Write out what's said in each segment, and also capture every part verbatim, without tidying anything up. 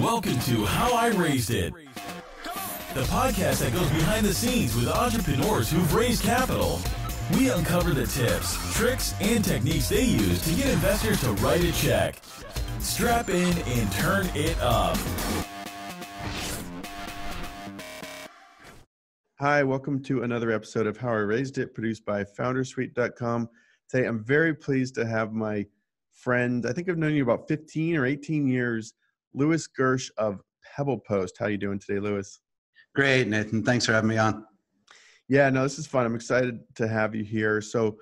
Welcome to How I Raised It, the podcast that goes behind the scenes with entrepreneurs who've raised capital. We uncover the tips, tricks, and techniques they use to get investors to write a check. Strap in and turn it up. Hi, welcome to another episode of How I Raised It, produced by Foundersuite dot com. Today, I'm very pleased to have my friend, I think I've known you about fifteen or eighteen years, Lewis Gersh of PebblePost. How are you doing today, Lewis? Great, Nathan. Thanks for having me on. Yeah, no, this is fun. I'm excited to have you here. So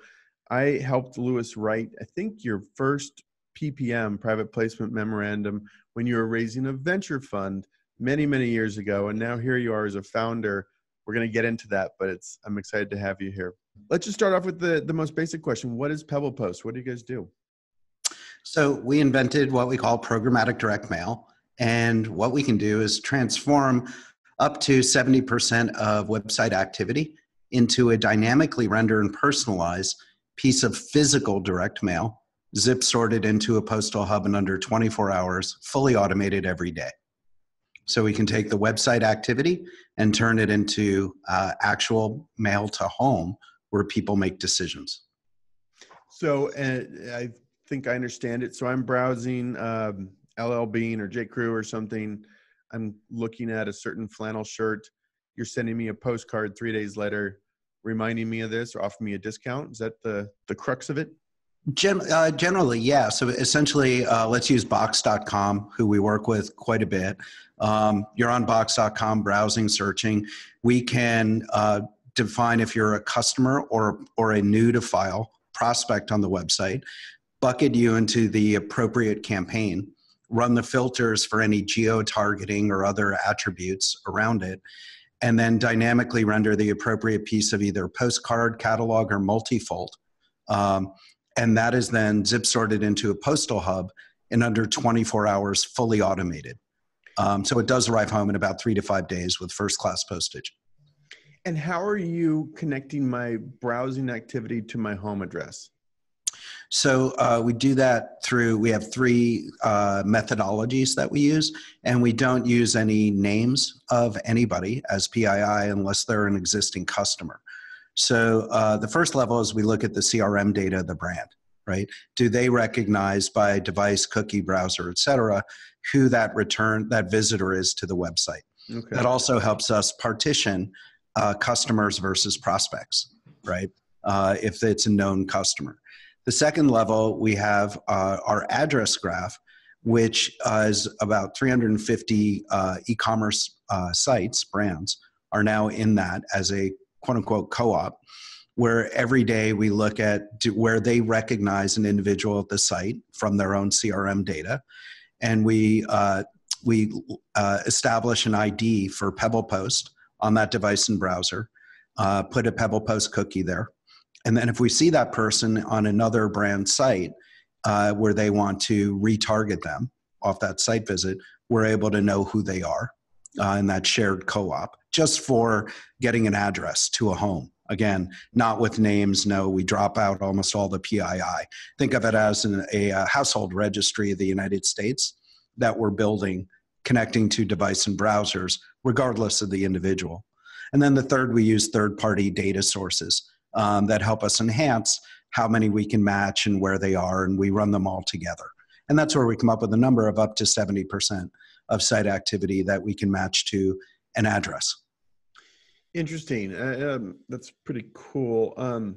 I helped Lewis write, I think, your first P P M, private placement memorandum, when you were raising a venture fund many, many years ago. And now here you are as a founder. We're going to get into that, but it's, I'm excited to have you here. Let's just start off with the, the most basic question. What is PebblePost? What do you guys do? So we invented what we call programmatic direct mail. And what we can do is transform up to seventy percent of website activity into a dynamically rendered and personalized piece of physical direct mail, zip sorted into a postal hub in under twenty-four hours, fully automated every day. So we can take the website activity and turn it into uh, actual mail to home where people make decisions. So uh, I think I understand it. So I'm browsing um, L L Bean or J. Crew or something. I'm looking at a certain flannel shirt. You're sending me a postcard three days later reminding me of this or offering me a discount. Is that the, the crux of it? Gen uh, generally, yeah. So essentially, uh, let's use Box dot com, who we work with quite a bit. Um, you're on Box dot com, browsing, searching. We can uh, define if you're a customer or, or a new-to-file prospect on the website, bucket you into the appropriate campaign, run the filters for any geo-targeting or other attributes around it, and then dynamically render the appropriate piece of either postcard, catalog, or multifold. Um, And that is then zip sorted into a postal hub in under twenty-four hours, fully automated. Um, so it does arrive home in about three to five days with first class postage. And how are you connecting my browsing activity to my home address? So uh, we do that through, we have three uh, methodologies that we use, and we don't use any names of anybody as P I I unless they're an existing customer. So uh, the first level is we look at the C R M data of the brand, right? Do they recognize by device, cookie, browser, et cetera, who that return, that visitor is to the website? Okay. That also helps us partition uh, customers versus prospects, right? Uh, if it's a known customer. The second level, we have uh, our address graph, which uh, is about three hundred fifty uh, e-commerce uh, sites, brands, are now in that as a quote unquote co-op, where every day we look at where they recognize an individual at the site from their own C R M data. And we, uh, we uh, establish an I D for PebblePost on that device and browser, uh, put a PebblePost cookie there. And then if we see that person on another brand site uh, where they want to retarget them off that site visit, we're able to know who they are uh, in that shared co-op, just for getting an address to a home. Again, not with names, no, we drop out almost all the P I I. Think of it as an, a, a household registry of the United States that we're building, connecting to device and browsers, regardless of the individual. And then the third, we use third-party data sources um, that help us enhance how many we can match and where they are, and we run them all together. And that's where we come up with a number of up to seventy percent of site activity that we can match to an address. Interesting. Uh, um, that's pretty cool. Um,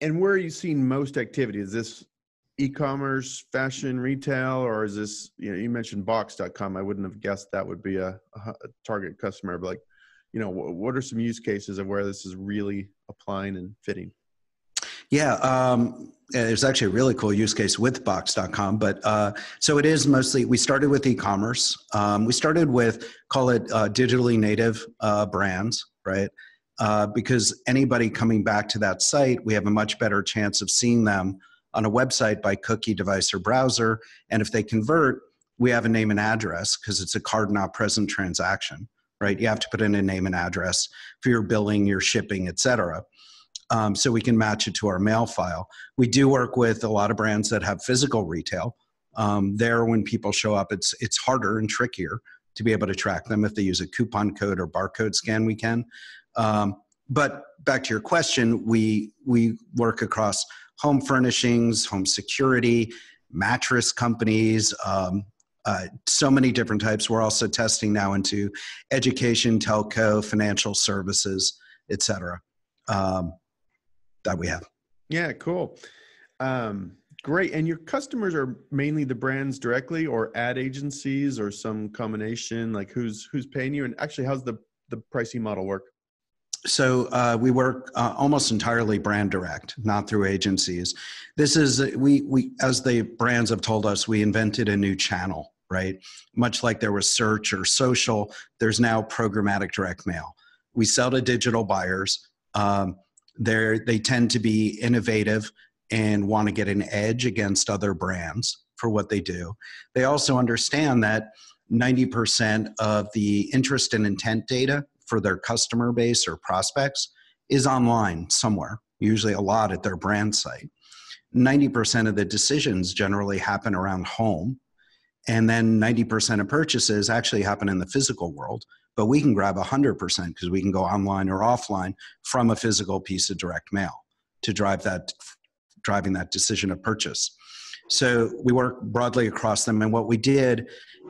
and where are you seeing most activity? Is this e-commerce, fashion, retail, or is this, you know, you mentioned Box dot com. I wouldn't have guessed that would be a, a target customer, but like, you know, what are some use cases of where this is really applying and fitting? Yeah, um, there's actually a really cool use case with Box dot com, but uh, so it is mostly, we started with e-commerce. Um, we started with, call it uh, digitally native uh, brands, right? Uh, because anybody coming back to that site, we have a much better chance of seeing them on a website by cookie, device, or browser. And if they convert, we have a name and address because it's a card not present transaction, right? You have to put in a name and address for your billing, your shipping, et cetera. Um, so we can match it to our mail file. We do work with a lot of brands that have physical retail, um, there when people show up. It's, it's harder and trickier to be able to track them. If they use a coupon code or barcode scan, we can. Um, but back to your question, we, we work across home furnishings, home security, mattress companies, um, uh, so many different types. We're also testing now into education, telco, financial services, et cetera, um, that we have. Yeah, cool. Um, great. And your customers are mainly the brands directly or ad agencies or some combination? Like who's, who's paying you? And actually, how's the, the pricing model work? So uh, we work uh, almost entirely brand direct, not through agencies. This is, we, we, as the brands have told us, we invented a new channel, right? Much like there was search or social, there's now programmatic direct mail. We sell to digital buyers. Um, they're, they tend to be innovative and want to get an edge against other brands for what they do. They also understand that ninety percent of the interest and intent data for their customer base or prospects is online somewhere, usually a lot at their brand site. ninety percent of the decisions generally happen around home, and then ninety percent of purchases actually happen in the physical world, but we can grab one hundred percent because we can go online or offline from a physical piece of direct mail to drive that, driving that decision of purchase. So we work broadly across them, and what we did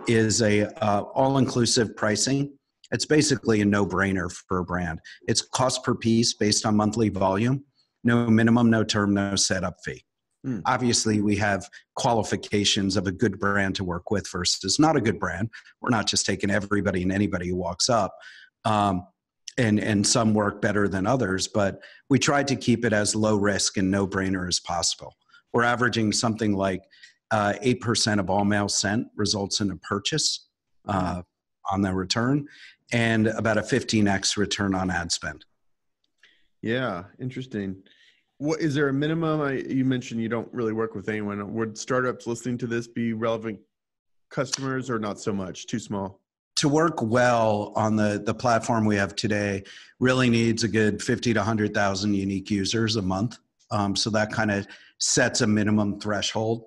is a uh, all-inclusive pricing. It's basically a no-brainer for a brand. It's cost per piece based on monthly volume, no minimum, no term, no setup fee. Mm. Obviously, we have qualifications of a good brand to work with versus not a good brand. We're not just taking everybody and anybody who walks up, um, and, and some work better than others, but we tried to keep it as low risk and no-brainer as possible. We're averaging something like uh, eight percent of all mail sent results in a purchase uh, on the return, and about a fifteen X return on ad spend. Yeah, interesting. What, is there a minimum? I, you mentioned you don't really work with anyone. Would startups listening to this be relevant customers or not so much, too small? To work well on the, the platform we have today really needs a good fifty to one hundred thousand unique users a month. Um, so that kind of sets a minimum threshold.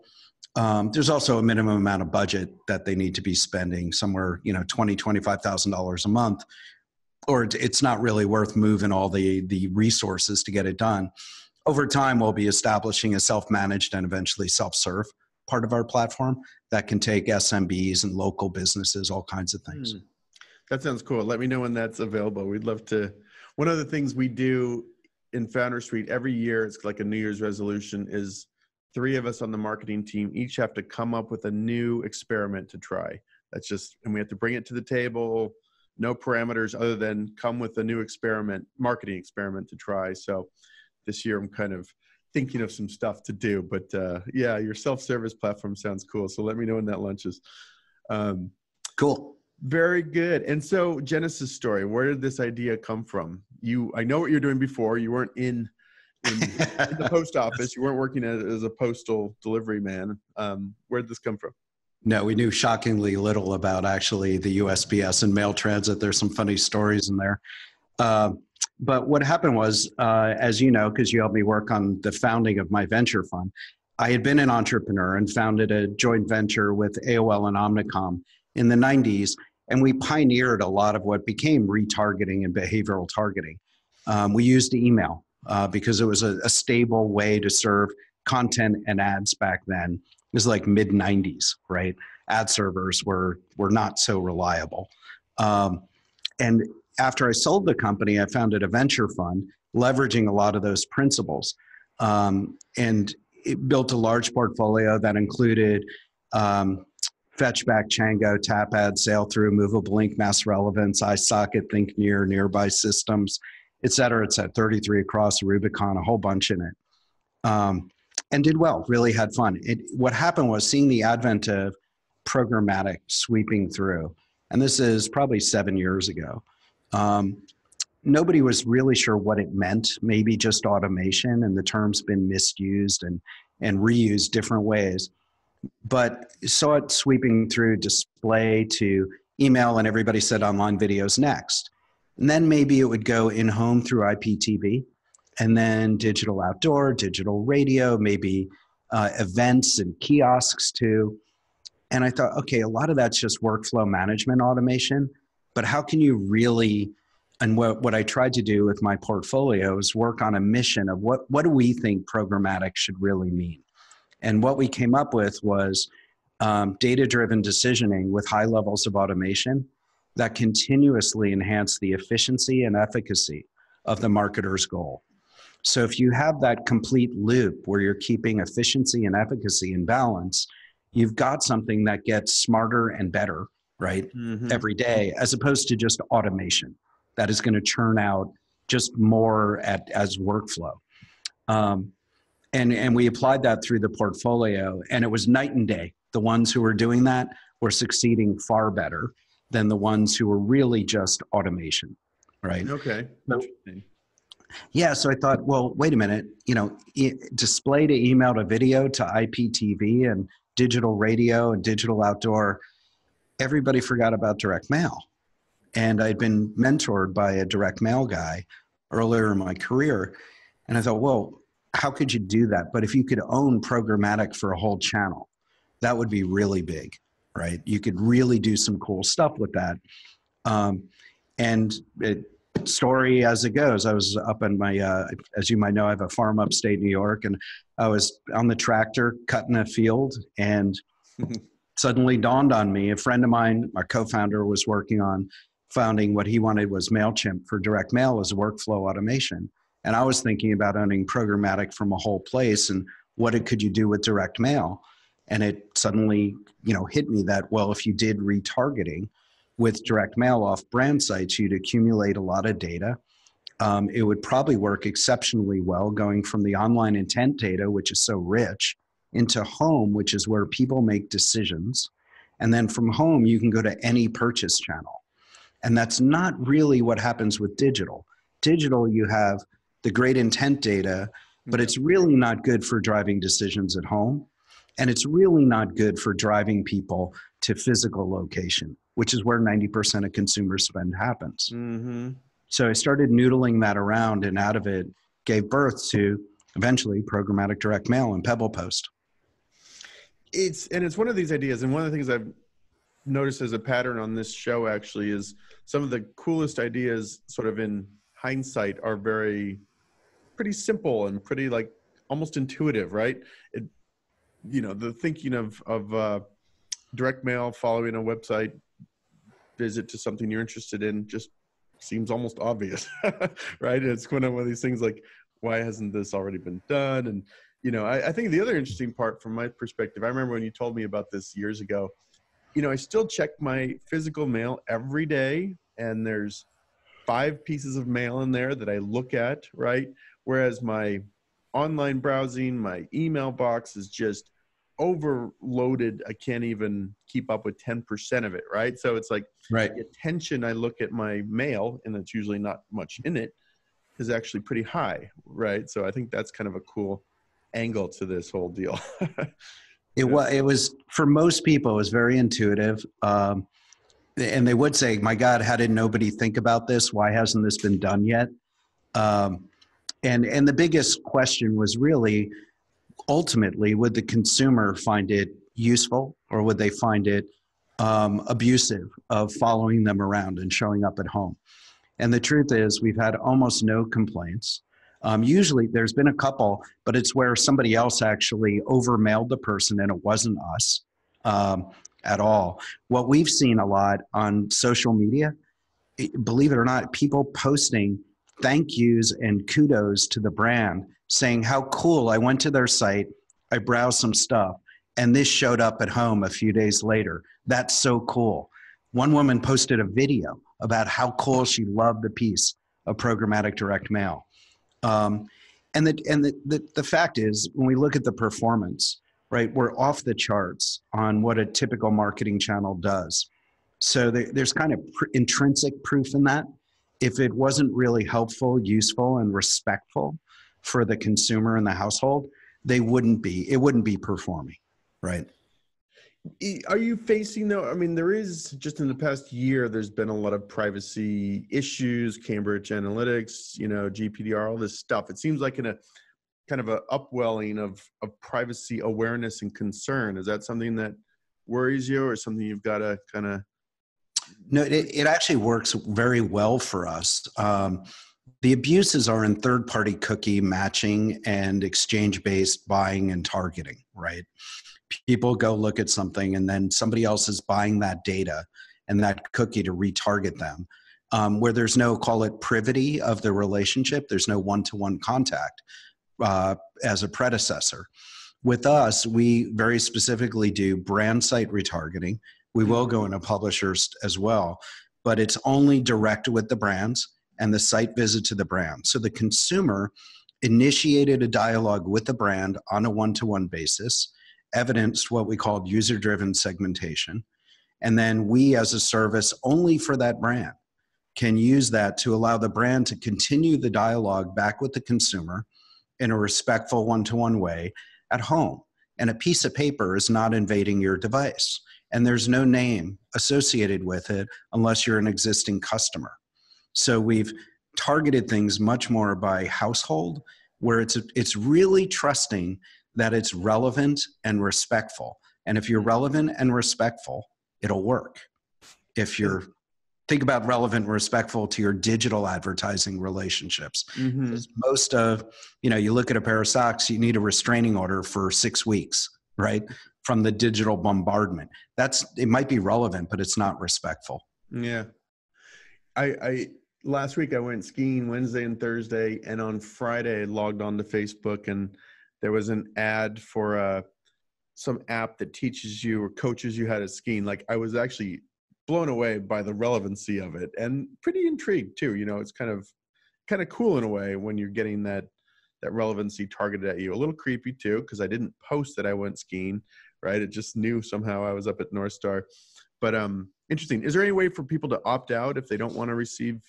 Um, there's also a minimum amount of budget that they need to be spending, somewhere, you know, twenty thousand, twenty-five thousand dollars a month, or it's not really worth moving all the, the resources to get it done. Over time, we'll be establishing a self-managed and eventually self-serve part of our platform that can take S M Bs and local businesses, all kinds of things. Mm. That sounds cool. Let me know when that's available. We'd love to. One of the things we do in Foundersuite every year, it's like a New Year's resolution, is three of us on the marketing team each have to come up with a new experiment to try. That's just, and we have to bring it to the table, no parameters other than come with a new experiment, marketing experiment to try. So this year I'm kind of thinking of some stuff to do, but uh, yeah, your self-service platform sounds cool. So let me know when that launches. Um, cool. Very good. And so Genesis story, where did this idea come from? You, I know what you're doing before. You weren't in in the post office. You weren't working as a postal delivery man. Um, where did this come from? No, we knew shockingly little about actually the U S P S and mail transit. There's some funny stories in there. Uh, but what happened was, uh, as you know, because you helped me work on the founding of my venture fund, I had been an entrepreneur and founded a joint venture with A O L and Omnicom in the nineties. And we pioneered a lot of what became retargeting and behavioral targeting. Um, we used email. Uh, because it was a, a stable way to serve content and ads back then. It was like mid nineties, right? Ad servers were, were not so reliable. Um, and after I sold the company, I founded a venture fund, leveraging a lot of those principles. Um, and it built a large portfolio that included um, Fetchback, Chango, Tapad, Sailthrough, Movable Link, Mass Relevance, iSocket, Think Near, Nearby Systems, et cetera. It's at thirty-three across, Rubicon, a whole bunch in it. Um, and did well, really had fun. It, what happened was seeing the advent of programmatic sweeping through, and this is probably seven years ago, um, nobody was really sure what it meant, maybe just automation, and the term's been misused and, and reused different ways. But saw it sweeping through display to email, and everybody said online video's next. And then maybe it would go in-home through I P T V, and then digital outdoor, digital radio, maybe uh, events and kiosks too. And I thought, okay, a lot of that's just workflow management automation, but how can you really, and what, what I tried to do with my portfolio is work on a mission of what, what do we think programmatic should really mean? And what we came up with was um, data-driven decisioning with high levels of automation that continuously enhance the efficiency and efficacy of the marketer's goal. So if you have that complete loop where you're keeping efficiency and efficacy in balance, you've got something that gets smarter and better, right? Mm-hmm. Every day, as opposed to just automation that is going to churn out just more at, as workflow. Um, and, and we applied that through the portfolio, and it was night and day. The ones who were doing that were succeeding far better than the ones who were really just automation, right? Okay. So, yeah, so I thought, well, wait a minute, you know, e display to email to video to I P T V and digital radio and digital outdoor, everybody forgot about direct mail. And I'd been mentored by a direct mail guy earlier in my career. And I thought, well, how could you do that? But if you could own programmatic for a whole channel, that would be really big, right? You could really do some cool stuff with that. Um, and it, story as it goes, I was up in my, uh, as you might know, I have a farm upstate New York, and I was on the tractor cutting a field, and suddenly dawned on me, a friend of mine, our co-founder, was working on founding what he wanted was MailChimp for direct mail as workflow automation. And I was thinking about owning programmatic from a whole place and what it could you do with direct mail. And it suddenly, you know, hit me that, well, if you did retargeting with direct mail off brand sites, you'd accumulate a lot of data. Um, it would probably work exceptionally well going from the online intent data, which is so rich, into home, which is where people make decisions. And then from home, you can go to any purchase channel. And that's not really what happens with digital. Digital, you have the great intent data, but it's really not good for driving decisions at home. And it's really not good for driving people to physical location, which is where ninety percent of consumer spend happens. Mm-hmm. So I started noodling that around, and out of it gave birth to eventually programmatic direct mail and PebblePost. It's, and it's one of these ideas. And one of the things I've noticed as a pattern on this show actually is some of the coolest ideas sort of in hindsight are very, pretty simple and pretty like almost intuitive, right? It, you know, the thinking of, of uh, direct mail, following a website, visit to something you're interested in just seems almost obvious, right? It's kind of one of these things like, why hasn't this already been done? And, you know, I, I think the other interesting part from my perspective, I remember when you told me about this years ago, you know, I still check my physical mail every day, and there's five pieces of mail in there that I look at, right? Whereas my online browsing, my email box is just overloaded. I can't even keep up with ten percent of it, right? So it's like right. The attention I look at my mail, and it's usually not much in it, is actually pretty high, right? So I think that's kind of a cool angle to this whole deal. it, was, it was, for most people, it was very intuitive. Um, and they would say, my God, how did nobody think about this? Why hasn't this been done yet? Um, and, and the biggest question was really, ultimately, would the consumer find it useful, or would they find it um, abusive of following them around and showing up at home? And the truth is, we've had almost no complaints. Um, usually there's been a couple, but it's where somebody else actually overmailed the person and it wasn't us um, at all. What we've seen a lot on social media, believe it or not, people posting thank yous and kudos to the brand, saying how cool, I went to their site, I browsed some stuff, and this showed up at home a few days later. That's so cool. One woman posted a video about how cool she loved the piece of programmatic direct mail. Um, and the, and the, the, the fact is, when we look at the performance, right, we're off the charts on what a typical marketing channel does. So there, there's kind of pr- intrinsic proof in that. If it wasn't really helpful, useful, and respectful for the consumer and the household, they wouldn't be, it wouldn't be performing, right? Are you facing though, I mean, there is, just in the past year, there's been a lot of privacy issues, Cambridge Analytics, you know, G D P R, all this stuff. It seems like in a kind of a upwelling of, of privacy awareness and concern. Is that something that worries you or something you've got to kind of? No, it, it actually works very well for us. Um, the abuses are in third-party cookie matching and exchange-based buying and targeting, right? People go look at something and then somebody else is buying that data and that cookie to retarget them. Um, where there's no, call it, privity of the relationship, there's no one-to-one contact uh, as a predecessor. With us, we very specifically do brand site retargeting. We will go into publishers as well, but it's only direct with the brands and the site visit to the brand. So the consumer initiated a dialogue with the brand on a one-to-one basis, evidenced what we called user-driven segmentation. And then we, as a service only for that brand, can use that to allow the brand to continue the dialogue back with the consumer in a respectful one-to-one way at home. And a piece of paper is not invading your device. And there's no name associated with it unless you're an existing customer. So we've targeted things much more by household, where it's, it's really trusting that it's relevant and respectful. And if you're relevant and respectful, it'll work. If you're, think about relevant and respectful to your digital advertising relationships. Mm-hmm. Most of, you know, you look at a pair of socks, you need a restraining order for six weeks, right? From the digital bombardment. That's, it might be relevant, but it's not respectful. Yeah. I, I last week I went skiing Wednesday and Thursday, and on Friday I logged on to Facebook and there was an ad for uh, some app that teaches you or coaches you how to ski. Like, I was actually blown away by the relevancy of it and pretty intrigued too. You know, it's kind of kind of cool in a way when you're getting that that relevancy targeted at you. A little creepy too, because I didn't post that I went skiing, right? It just knew somehow I was up at North Star. But um, interesting. Is there any way for people to opt out if they don't want to receive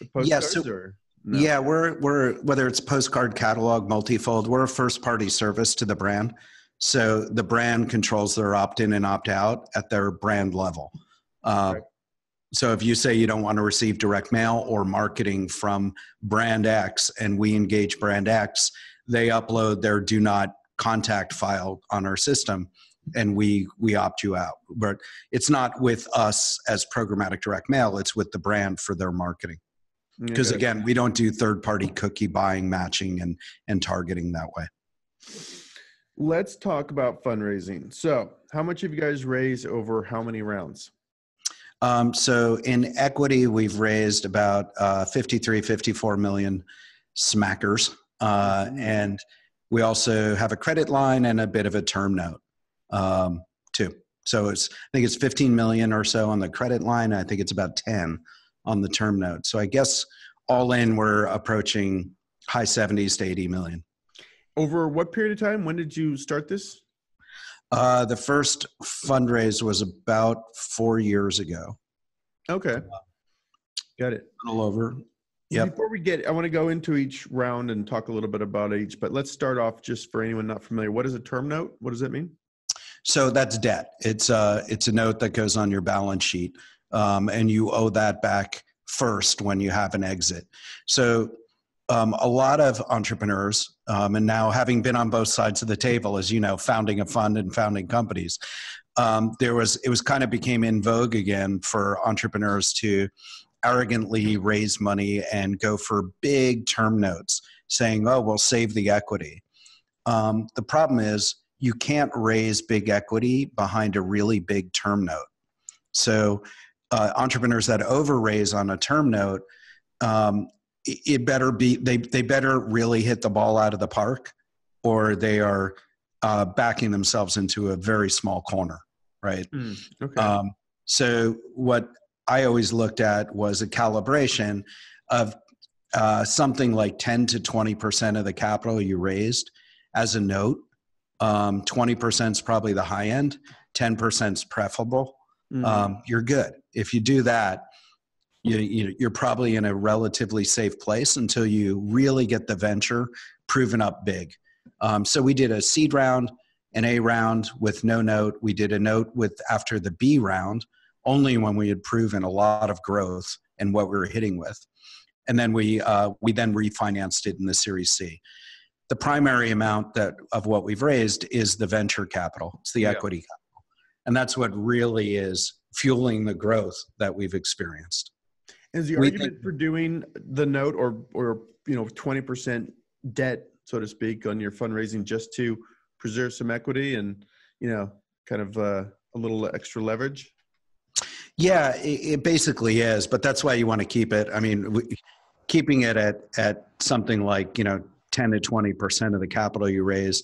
the postcards? Yeah, so, or no? Yeah, we're we're whether it's postcard, catalog, multifold, we're a first party service to the brand. So the brand controls their opt in and opt out at their brand level. Uh, right. So if you say you don't want to receive direct mail or marketing from brand X and we engage brand X, they upload their do not contact file on our system and we, we opt you out. But it's not with us as programmatic direct mail, it's with the brand for their marketing. Because again, we don't do third-party cookie buying, matching, and, and targeting that way. Let's talk about fundraising. So how much have you guys raised over how many rounds? Um, so in equity, we've raised about uh, fifty-three, fifty-four million smackers. Uh, and we also have a credit line and a bit of a term note um, too. So it's, I think it's fifteen million or so on the credit line. I think it's about ten on the term note. So I guess all in, we're approaching high seventies to eighty million. Over what period of time? When did you start this? Uh, the first fundraise was about four years ago. Okay. Uh, Got it. A little over. Yeah. Before we get, I want to go into each round and talk a little bit about each, but let's start off just for anyone not familiar. What is a term note? What does that mean? So that's debt. It's a, it's a note that goes on your balance sheet. Um, and you owe that back first when you have an exit. So Um, a lot of entrepreneurs, um, and now having been on both sides of the table, as you know, founding a fund and founding companies, um, there was, it was kind of became in vogue again for entrepreneurs to arrogantly raise money and go for big term notes saying, oh, we'll save the equity. Um, the problem is you can't raise big equity behind a really big term note. So uh, entrepreneurs that overraise on a term note, um, it better be, they, they better really hit the ball out of the park, or they are uh, backing themselves into a very small corner, right? Mm, okay. Um, so what I always looked at was a calibration of uh, something like ten to twenty percent of the capital you raised as a note. Um, twenty percent is probably the high end, ten percent is preferable. Mm. Um, you're good. If you do that, You, you, you're probably in a relatively safe place until you really get the venture proven up big. Um, so we did a seed round, an A round with no note. We did a note with after the B round, only when we had proven a lot of growth and what we were hitting with. And then we, uh, we then refinanced it in the Series C. The primary amount that of what we've raised is the venture capital. It's the yeah. equity capital. And that's what really is fueling the growth that we've experienced. Is the argument for doing the note or, or you know, twenty percent debt, so to speak, on your fundraising just to preserve some equity and, you know, kind of uh, a little extra leverage? Yeah, it basically is, but that's why you want to keep it. I mean, we, keeping it at at something like, you know, ten to twenty percent of the capital you raise,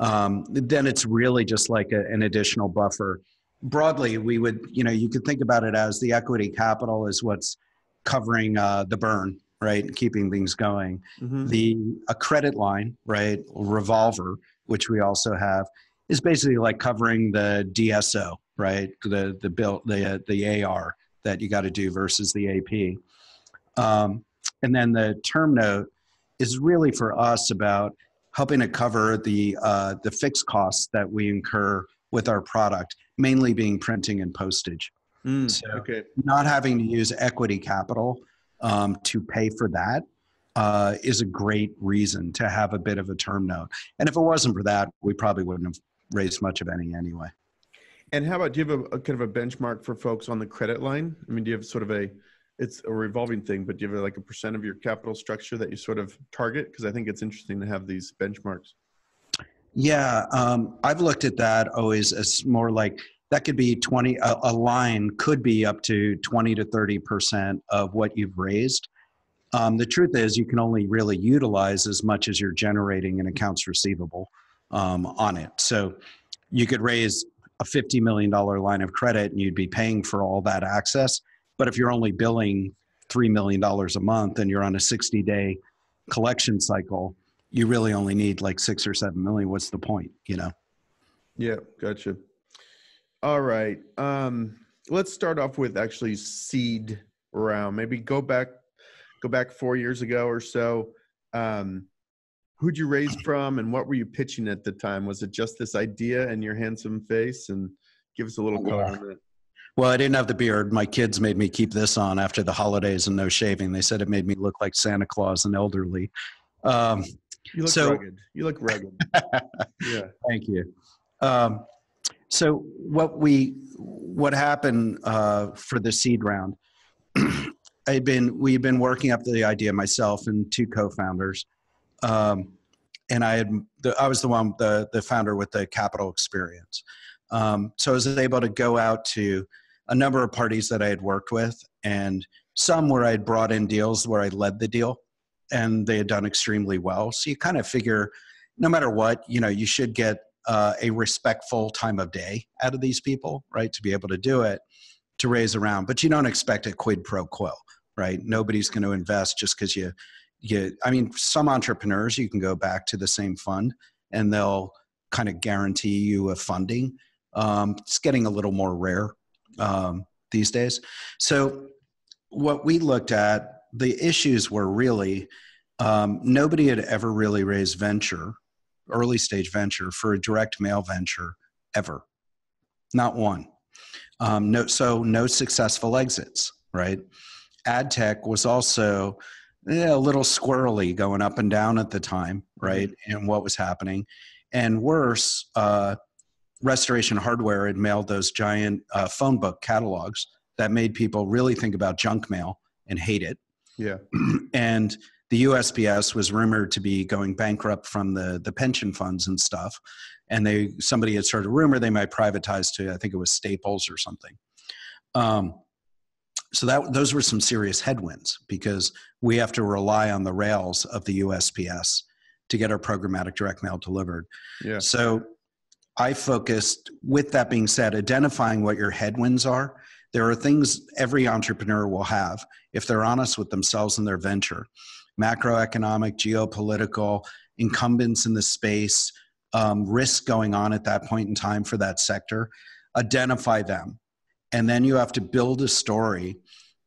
um, then it's really just like a, an additional buffer. Broadly, we would, you know, you could think about it as the equity capital is what's covering uh, the burn, right? Keeping things going. Mm-hmm. The a credit line, right? Revolver, which we also have, is basically like covering the D S O, right? The the bill, the the A R that you got to do versus the A P. Um, and then the term note is really for us about helping to cover the uh, the fixed costs that we incur with our product, mainly being printing and postage. Mm, so okay. Not having to use equity capital um, to pay for that uh, is a great reason to have a bit of a term note. And if it wasn't for that, we probably wouldn't have raised much of any anyway. And how about, do you have a, a kind of a benchmark for folks on the credit line? I mean, do you have sort of a, it's a revolving thing, but do you have like a percent of your capital structure that you sort of target? Because I think it's interesting to have these benchmarks. Yeah, um, I've looked at that always as more like, that could be twenty, a, a line could be up to twenty to thirty percent of what you've raised. Um, the truth is you can only really utilize as much as you're generating in accounts receivable um, on it. So you could raise a fifty million dollar line of credit and you'd be paying for all that access. But if you're only billing three million dollars a month and you're on a sixty day collection cycle, you really only need like six or seven million. What's the point, you know? Yeah, gotcha. All right. Um, let's start off with actually seed round. Maybe go back, go back four years ago or so. Um, who'd you raise from and what were you pitching at the time? Was it just this idea and your handsome face? And give us a little color on it. Well, I didn't have the beard. My kids made me keep this on after the holidays and no shaving. They said it made me look like Santa Claus and elderly. Um, you look so, rugged. You look rugged. Yeah. Thank you. Um, so what we, what happened uh, for the seed round, I'd been, we'd been working up the idea myself and two co-founders. Um, and I had, the, I was the one, the, the founder with the capital experience. Um, so I was able to go out to a number of parties that I had worked with, and some where I'd brought in deals where I led the deal and they had done extremely well. So you kind of figure no matter what, you know, you should get uh, a respectful time of day out of these people, right? To be able to do it, to raise around, but you don't expect a quid pro quo, right? Nobody's going to invest just because you, you, I mean, some entrepreneurs, you can go back to the same fund and they'll kind of guarantee you a funding. Um, it's getting a little more rare um, these days. So what we looked at, the issues were really um, nobody had ever really raised venture, early stage venture for a direct mail venture ever. Not one. Um, no, so no successful exits, right? Ad tech was also eh, a little squirrely going up and down at the time, right? And what was happening. And worse, uh, Restoration Hardware had mailed those giant uh, phone book catalogs that made people really think about junk mail and hate it. Yeah. And the U S P S was rumored to be going bankrupt from the, the pension funds and stuff. And they somebody had started a rumor they might privatize to, I think it was Staples or something. Um, so that those were some serious headwinds because we have to rely on the rails of the U S P S to get our programmatic direct mail delivered. Yeah. So I focused, with that being said, identifying what your headwinds are. There are things every entrepreneur will have if they're honest with themselves and their venture. Macroeconomic, geopolitical, incumbents in the space, um, risk going on at that point in time for that sector. Identify them. And then you have to build a story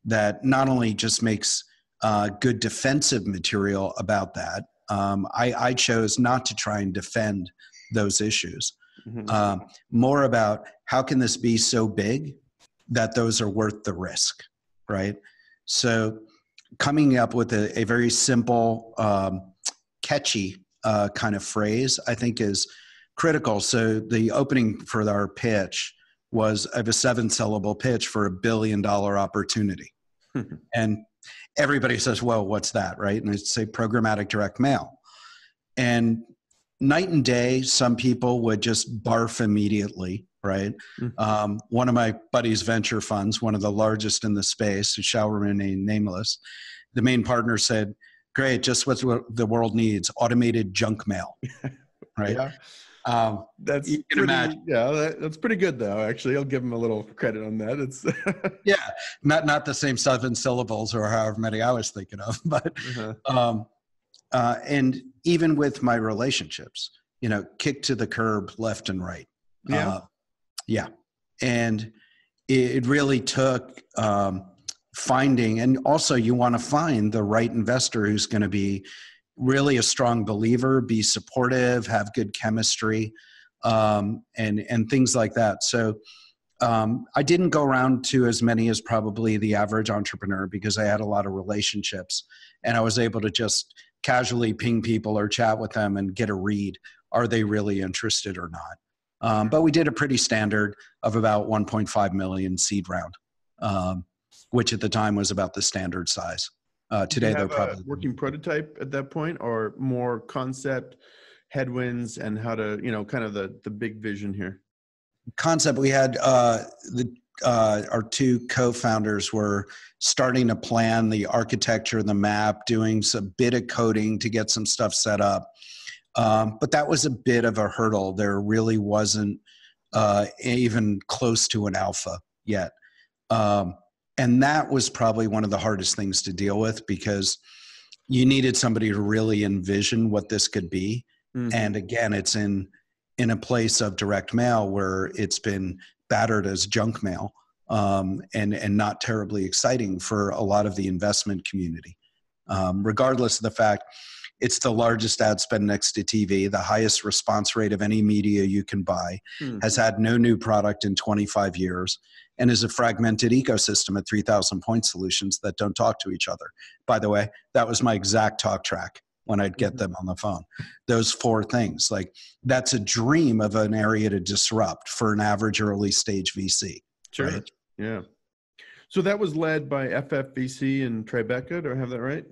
that not only just makes uh, good defensive material about that. Um, I, I chose not to try and defend those issues. Mm-hmm. um, more about how can this be so big that those are worth the risk, right? So coming up with a, a very simple, um, catchy uh, kind of phrase, I think is critical. So the opening for our pitch was I have a seven syllable pitch for a billion dollar opportunity. And everybody says, well, what's that, right? And I'd say programmatic direct mail. And night and day, some people would just barf immediately, right? Mm-hmm. Um, one of my buddies' venture funds, one of the largest in the space, who shall remain nameless, the main partner said, great, just what's what the world needs, automated junk mail, right? Yeah. Um, that's you can pretty, imagine. Yeah, that, that's pretty good though, actually. I'll give them a little credit on that. It's yeah, not, not the same seven syllables or however many I was thinking of, but, mm-hmm. um, uh, and even with my relationships, you know, kicked to the curb left and right. Yeah. Uh, yeah. And it, it really took, um, finding, and also you want to find the right investor who's going to be really a strong believer, be supportive, have good chemistry, um, and, and things like that. So um, I didn't go around to as many as probably the average entrepreneur because I had a lot of relationships and I was able to just casually ping people or chat with them and get a read. Are they really interested or not? Um, but we did a pretty standard of about one point five million seed round, um, which at the time was about the standard size. Uh, today, though, probably a working prototype at that point, or more concept, headwinds, and how to, you know, kind of the the big vision here. Concept. We had uh, the uh, our two co-founders were starting to plan the architecture, the map, doing some bit of coding to get some stuff set up. Um, but that was a bit of a hurdle. There really wasn't uh, even close to an alpha yet. Um, And that was probably one of the hardest things to deal with because you needed somebody to really envision what this could be. Mm-hmm. And again, it's in, in a place of direct mail where it's been battered as junk mail um, and, and not terribly exciting for a lot of the investment community. Um, regardless of the fact, it's the largest ad spend next to T V, the highest response rate of any media you can buy, mm-hmm. has had no new product in twenty-five years. And is a fragmented ecosystem at three thousand point solutions that don't talk to each other. By the way, that was my exact talk track when I'd get mm-hmm. them on the phone. Those four things, like that's a dream of an area to disrupt for an average early stage V C. Sure. Right? Yeah. So that was led by F F V C and Tribeca. Do I have that right?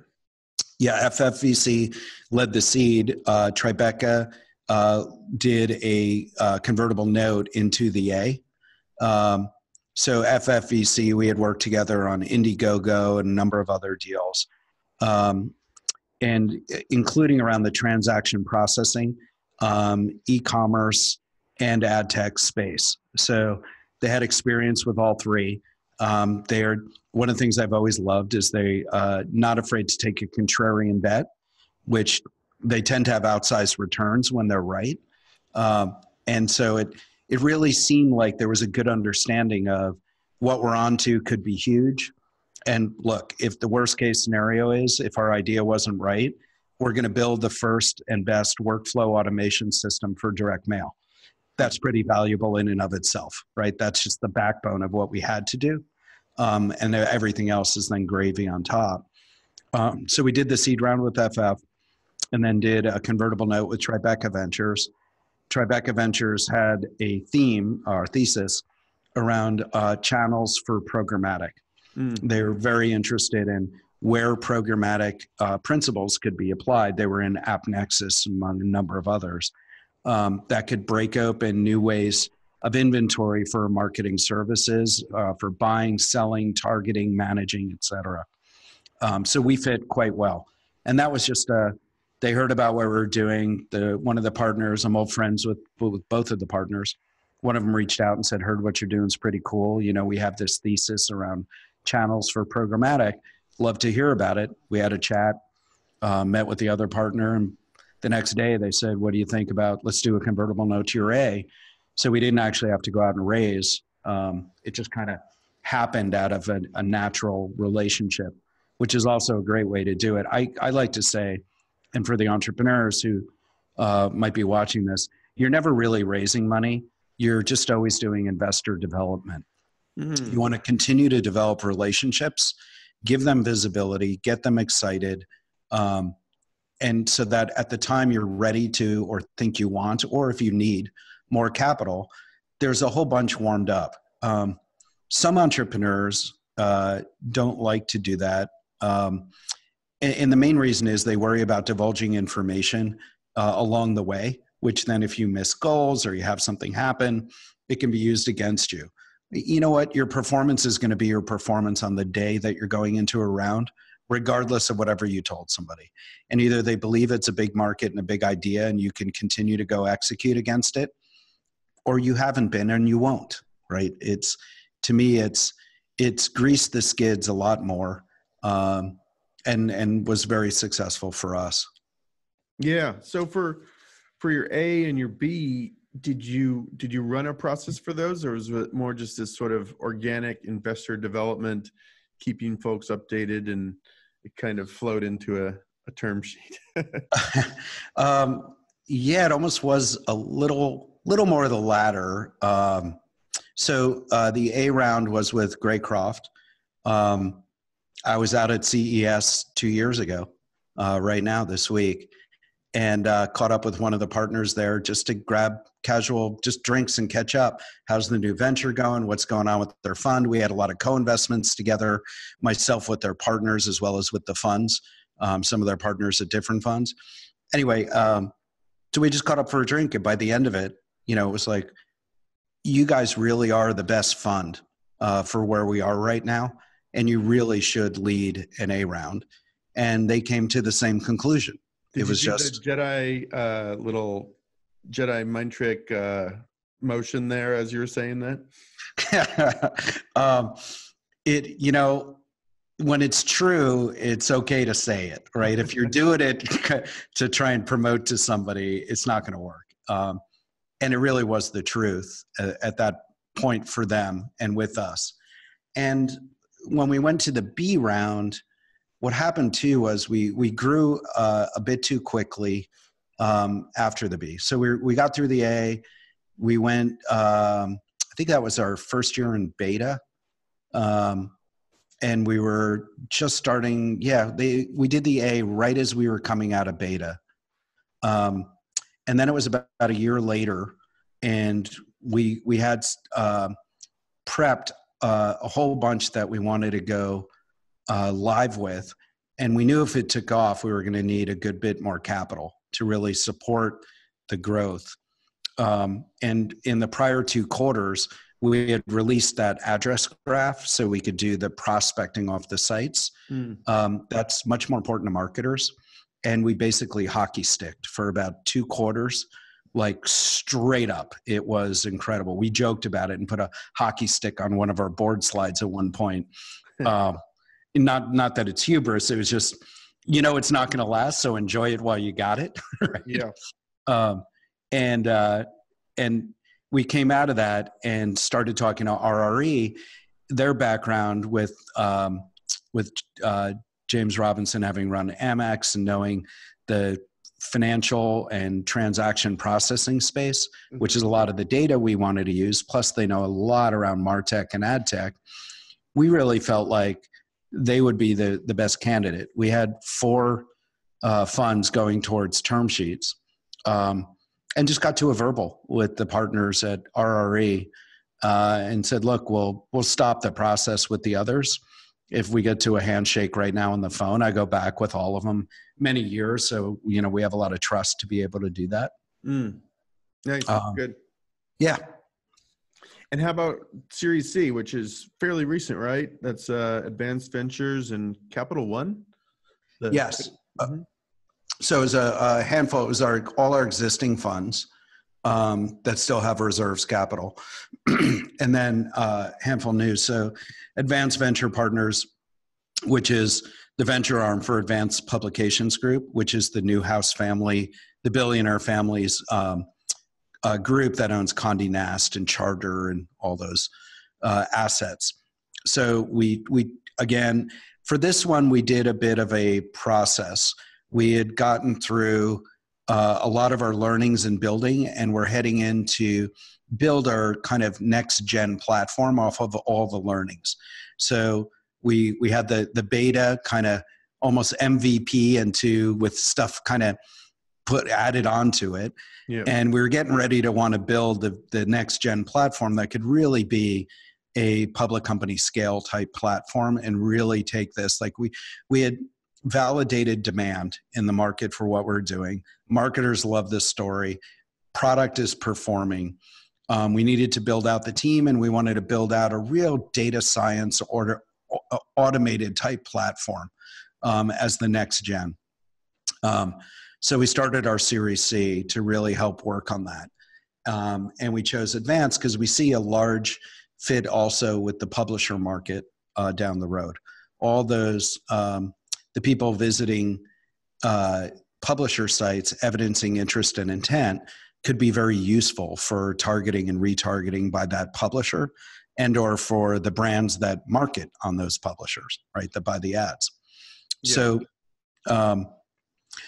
Yeah, F F V C led the seed. Uh, Tribeca uh, did a uh, convertible note into the A. Um, So F F V C, we had worked together on Indiegogo and a number of other deals, um, and including around the transaction processing, um, e-commerce, and ad tech space. So they had experience with all three. Um, they are one of the things I've always loved is they uh, not afraid to take a contrarian bet, which they tend to have outsized returns when they're right, um, and so it. It really seemed like there was a good understanding of what we're onto could be huge. And look, if the worst case scenario is, if our idea wasn't right, we're going to build the first and best workflow automation system for direct mail. That's pretty valuable in and of itself, right? That's just the backbone of what we had to do. Um, and everything else is then gravy on top. Um, so we did the seed round with F F and then did a convertible note with Tribeca Ventures. Tribeca Ventures had a theme or thesis around uh, channels for programmatic. Mm. They were very interested in where programmatic uh, principles could be applied. They were in AppNexus among a number of others um, that could break open new ways of inventory for marketing services, uh, for buying, selling, targeting, managing, et cetera. Um, so we fit quite well. And that was just a They heard about what we were doing. The, one of the partners, I'm old friends with, with both of the partners. One of them reached out and said, heard what you're doing is pretty cool. You know, we have this thesis around channels for programmatic. Love to hear about it. We had a chat, uh, met with the other partner. And the next day they said, what do you think about, let's do a convertible note to your A. So we didn't actually have to go out and raise. Um, it just kind of happened out of a, a natural relationship, which is also a great way to do it. I, I like to say, and for the entrepreneurs who uh, might be watching this, you're never really raising money. You're just always doing investor development. Mm-hmm. You want to continue to develop relationships, give them visibility, get them excited. Um, and so that at the time you're ready to, or think you want, or if you need more capital, there's a whole bunch warmed up. Um, some entrepreneurs uh, don't like to do that. Um, and, and the main reason is they worry about divulging information uh, along the way, which then if you miss goals or you have something happen, it can be used against you. You know what? Your performance is going to be your performance on the day that you're going into a round, regardless of whatever you told somebody. And either they believe it's a big market and a big idea and you can continue to go execute against it, or you haven't been and you won't, right? It's, to me, it's, it's greased the skids a lot more um, and, and was very successful for us. Yeah. So for, for your A and your B, did you, did you run a process for those, or was it more just this sort of organic investor development, keeping folks updated, and it kind of flowed into a, a term sheet? um, yeah, it almost was a little, little more of the latter. Um, so uh, the A round was with Graycroft. Um, I was out at C E S two years ago, uh, right now this week, and uh, caught up with one of the partners there just to grab casual, just drinks and catch up. How's the new venture going? What's going on with their fund? We had a lot of co-investments together, myself with their partners as well as with the funds, um, some of their partners at different funds. Anyway, um, so we just caught up for a drink, and by the end of it, you know, it was like, you guys really are the best fund uh, for where we are right now, and you really should lead an A round. And they came to the same conclusion. Did it was just the Jedi uh, little Jedi mind trick uh, motion there as you were saying that. um, it you know when it's true, it's okay to say it, right? If you're doing it to try and promote to somebody, it's not going to work. Um, and it really was the truth at, at that point for them and with us. And when we went to the B round, what happened too was we we grew uh, a bit too quickly um, after the B. So we we got through the A. We went. Um, I think that was our first year in beta, um, and we were just starting. Yeah, they we did the A right as we were coming out of beta, um, and then it was about, about a year later, and we we had uh, prepped uh, a whole bunch that we wanted to go Uh, live with, and we knew if it took off, we were going to need a good bit more capital to really support the growth. Um, and in the prior two quarters, we had released that address graph so we could do the prospecting off the sites. Mm. Um, that's much more important to marketers. And we basically hockey sticked for about two quarters, like straight up. It was incredible. We joked about it and put a hockey stick on one of our board slides at one point. Um, Not, not that it's hubris. It was just, you know, it's not going to last. So enjoy it while you got it. Right? Yeah. Um, and, uh, and we came out of that and started talking to R R E, their background with, um, with, uh, James Robinson having run Amex and knowing the financial and transaction processing space, mm-hmm. which is a lot of the data we wanted to use. Plus they know a lot around MarTech and ad tech. We really felt like they would be the, the best candidate. We had four uh, funds going towards term sheets, um, and just got to a verbal with the partners at R R E uh, and said, look, we'll, we'll stop the process with the others. If we get to a handshake right now on the phone, I go back with all of them many years. So, you know, we have a lot of trust to be able to do that. Mm. Nice. Um, Good. Yeah. And how about Series C, which is fairly recent, right? That's uh, Advanced Ventures and Capital One? The yes. Uh, so it was a, a handful. It was our, all our existing funds um, that still have reserves capital. And then a uh, handful new. So Advanced Venture Partners, which is the venture arm for Advanced Publications Group, which is the Newhouse family, the billionaire families, um, a group that owns Condé Nast and Charter and all those uh, assets. So we, we, again, for this one, we did a bit of a process. We had gotten through uh, a lot of our learnings in building, and we're heading in to build our kind of next gen platform off of all the learnings. So we, we had the, the beta kind of almost M V P into with stuff kind of put added onto it. Yeah. And we were getting ready to want to build the, the next gen platform that could really be a public company scale type platform and really take this. Like we, we had validated demand in the market for what we're doing. Marketers love this story. Product is performing. Um, we needed to build out the team, and we wanted to build out a real data science or automated type platform um, as the next gen. Um, so we started our Series C to really help work on that. Um, and we chose Advanced because we see a large fit also with the publisher market uh, down the road. All those, um, the people visiting uh, publisher sites evidencing interest and intent could be very useful for targeting and retargeting by that publisher and or for the brands that market on those publishers, right, that buy the ads. Yeah. So, um,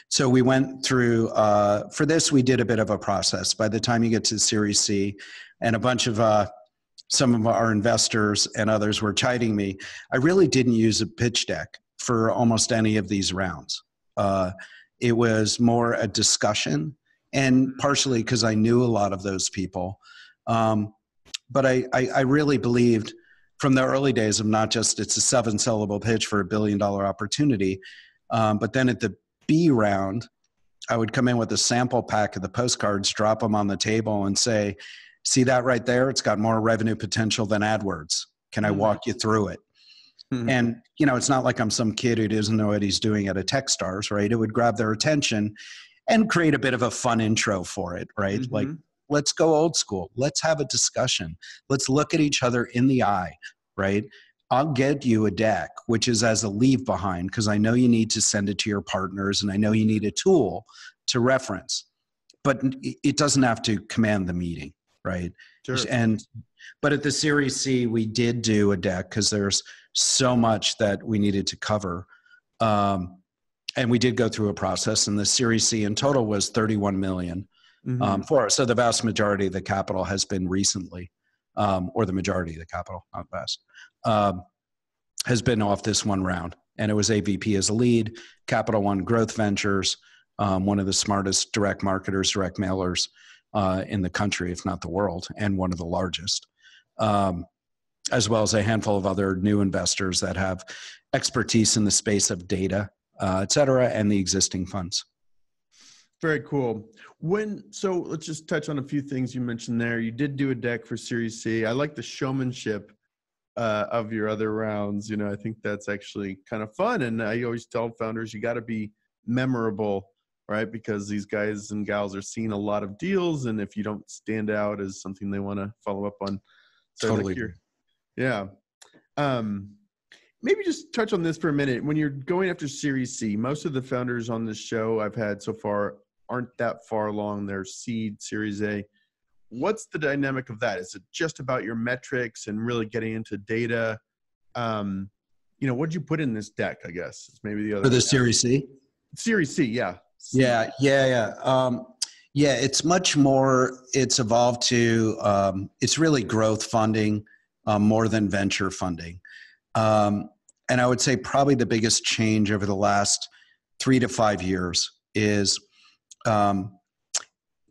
so we went through, uh, for this we did a bit of a process. By the time you get to Series C, and a bunch of, uh, some of our investors and others were chiding me. I really didn't use a pitch deck for almost any of these rounds. Uh, it was more a discussion, and partially because I knew a lot of those people. Um, but I, I, I really believed from the early days of not just it's a seven syllable pitch for a billion dollar opportunity, um, but then at the B round, I would come in with a sample pack of the postcards, drop them on the table and say, see that right there? It's got more revenue potential than AdWords. Can I walk you through it? Mm-hmm. And, you know, it's not like I'm some kid who doesn't know what he's doing at a Techstars, right? It would grab their attention and create a bit of a fun intro for it, right? Mm-hmm. Like, let's go old school. Let's have a discussion. Let's look at each other in the eye, right? I'll get you a deck, which is as a leave behind, because I know you need to send it to your partners and I know you need a tool to reference, but it doesn't have to command the meeting. Right. Sure. And, but at the Series C, we did do a deck because there's so much that we needed to cover. Um, and we did go through a process, and the Series C in total was thirty-one million. Mm-hmm. um, for us. So the vast majority of the capital has been recently, um, or the majority of the capital, not vast, um, has been off this one round. And it was A V P as a lead, Capital One Growth Ventures, um, one of the smartest direct marketers, direct mailers, Uh, in the country, if not the world, and one of the largest, um, as well as a handful of other new investors that have expertise in the space of data, uh, et cetera, and the existing funds. Very cool. When, so let's just touch on a few things you mentioned there. You did do a deck for Series C. I like the showmanship uh, of your other rounds. You know, I think that's actually kind of fun. And I always tell founders, you got to be memorable, right? Because these guys and gals are seeing a lot of deals, and if you don't stand out as something they want to follow up on. So totally. Like yeah. Um, maybe just touch on this for a minute. When you're going after Series C, most of the founders on this show I've had so far aren't that far along their seed Series A. What's the dynamic of that? Is it just about your metrics and really getting into data? Um, you know, what'd you put in this deck, I guess? It's maybe the other. For the Series C? Series C, yeah. Yeah, yeah, yeah. Um, yeah, it's much more, it's evolved to, um, it's really growth funding uh, more than venture funding. Um, and I would say probably the biggest change over the last three to five years is um,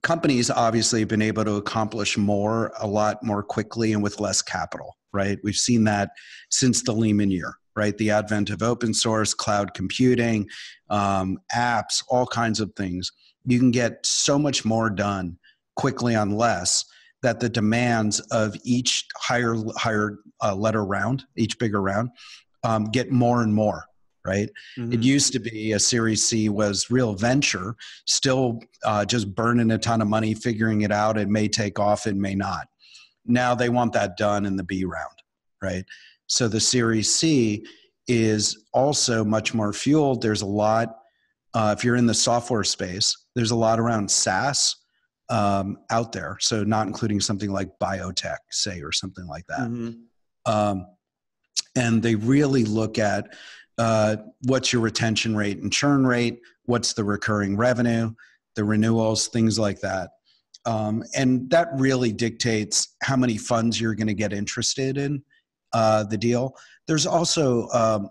companies obviously have been able to accomplish more, a lot more quickly and with less capital, right? We've seen that since the Lehman year. Right? The advent of open source, cloud computing, um, apps, all kinds of things. You can get so much more done quickly on less, that the demands of each higher, higher uh, letter round, each bigger round, um, get more and more, right? Mm-hmm. It used to be a Series C was real venture, still uh, just burning a ton of money, figuring it out. It may take off, it may not. Now they want that done in the B round, right? So the Series C is also much more fueled. There's a lot, uh, if you're in the software space, there's a lot around SaaS um, out there. So not including something like biotech, say, or something like that. Mm-hmm. um, and they really look at uh, what's your retention rate and churn rate, what's the recurring revenue, the renewals, things like that. Um, and that really dictates how many funds you're going to get interested in. Uh, the deal. There's also um,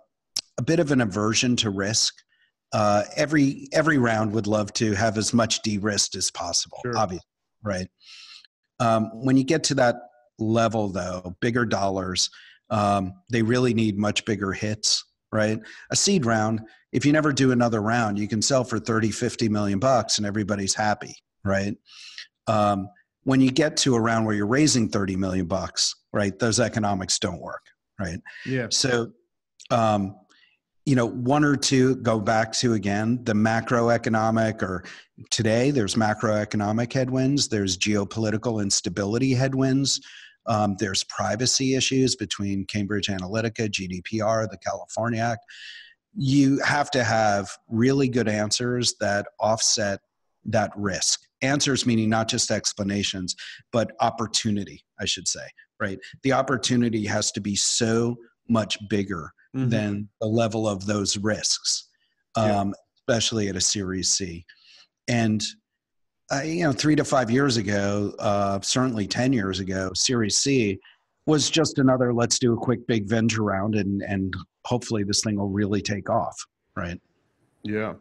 a bit of an aversion to risk. uh, every every round would love to have as much de-risked as possible, sure. obviously, right? Um, when you get to that level, though, bigger dollars, um, they really need much bigger hits, right? A seed round, if you never do another round, you can sell for thirty, fifty million bucks and everybody's happy, right? Um, when you get to a round where you're raising thirty million bucks, right, those economics don't work, right? Yeah. So, um, you know, one or two go back to, again, the macroeconomic, or today there's macroeconomic headwinds, there's geopolitical instability headwinds, um, there's privacy issues between Cambridge Analytica, G D P R, the California Act. You have to have really good answers that offset that risk. Answers meaning not just explanations, but opportunity, I should say, right? The opportunity has to be so much bigger mm-hmm. than the level of those risks, um, yeah. especially at a Series C. And, uh, you know, three to five years ago, uh, certainly ten years ago, Series C was just another, let's do a quick big venture round and, and hopefully this thing will really take off, right? Yeah.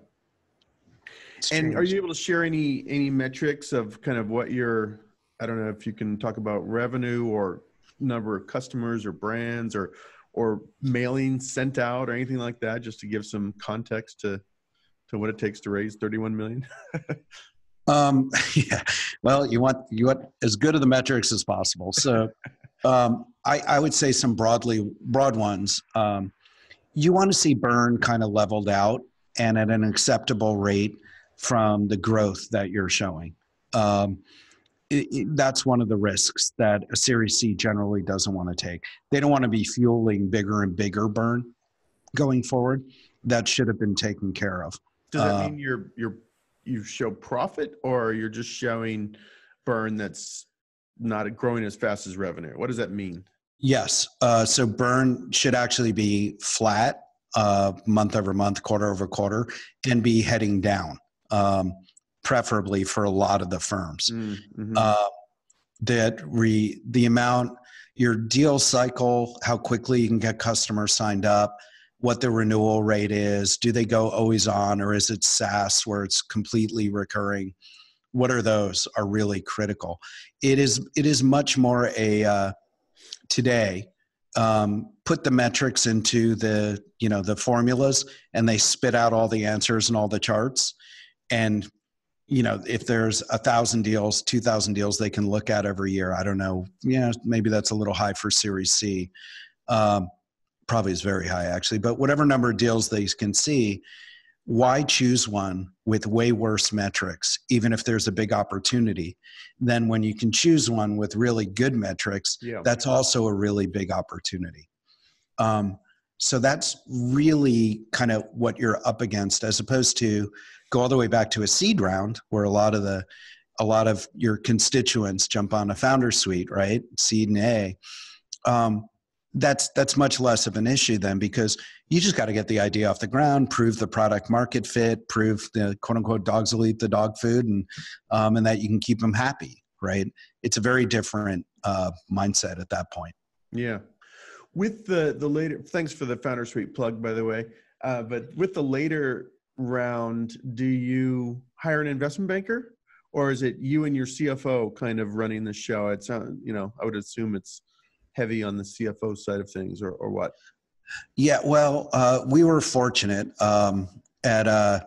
And are you able to share any any metrics of kind of what your, I don't know if you can talk about revenue or number of customers or brands or or mailing sent out or anything like that, just to give some context to to what it takes to raise thirty-one million? um, yeah. Well, you want you want as good of the metrics as possible. So um, I I would say some broadly broad ones. Um, you want to see burn kind of leveled out and at an acceptable rate from the growth that you're showing. Um, it, it, that's one of the risks that a Series C generally doesn't want to take. They don't want to be fueling bigger and bigger burn going forward. That should have been taken care of. Does that uh, mean you're, you're, you show profit, or you're just showing burn that's not growing as fast as revenue? What does that mean? Yes. Uh, so burn should actually be flat uh, month over month, quarter over quarter, and be heading down. Um, preferably for a lot of the firms, mm-hmm. uh, that re the amount, your deal cycle, how quickly you can get customers signed up, what the renewal rate is, do they go always on, or is it SaaS where it's completely recurring? What are those are really critical. It is, it is much more a, uh, today, um, put the metrics into the, you know, the formulas, and they spit out all the answers and all the charts. And, you know, if there's a thousand deals, two thousand deals they can look at every year, I don't know, yeah, maybe that's a little high for Series C. Um, probably is very high, actually. But whatever number of deals they can see, why choose one with way worse metrics, even if there's a big opportunity, than when you can choose one with really good metrics? Yeah. That's also a really big opportunity. Um, so that's really kind of what you're up against, as opposed to go all the way back to a seed round where a lot of the, a lot of your constituents jump on a founder suite, right? Seed and A. Um, that's, that's much less of an issue then, because you just got to get the idea off the ground, prove the product market fit, prove the quote unquote dogs will eat the dog food, and, um, and that you can keep them happy, right? It's a very different uh, mindset at that point. Yeah. With the, the later, thanks for the founder suite plug, by the way, uh, but with the later round, do you hire an investment banker, or is it you and your C F O kind of running the show? It's, you know, I would assume it's heavy on the C F O side of things, or, or what? Yeah, well, uh, we were fortunate um, at, uh,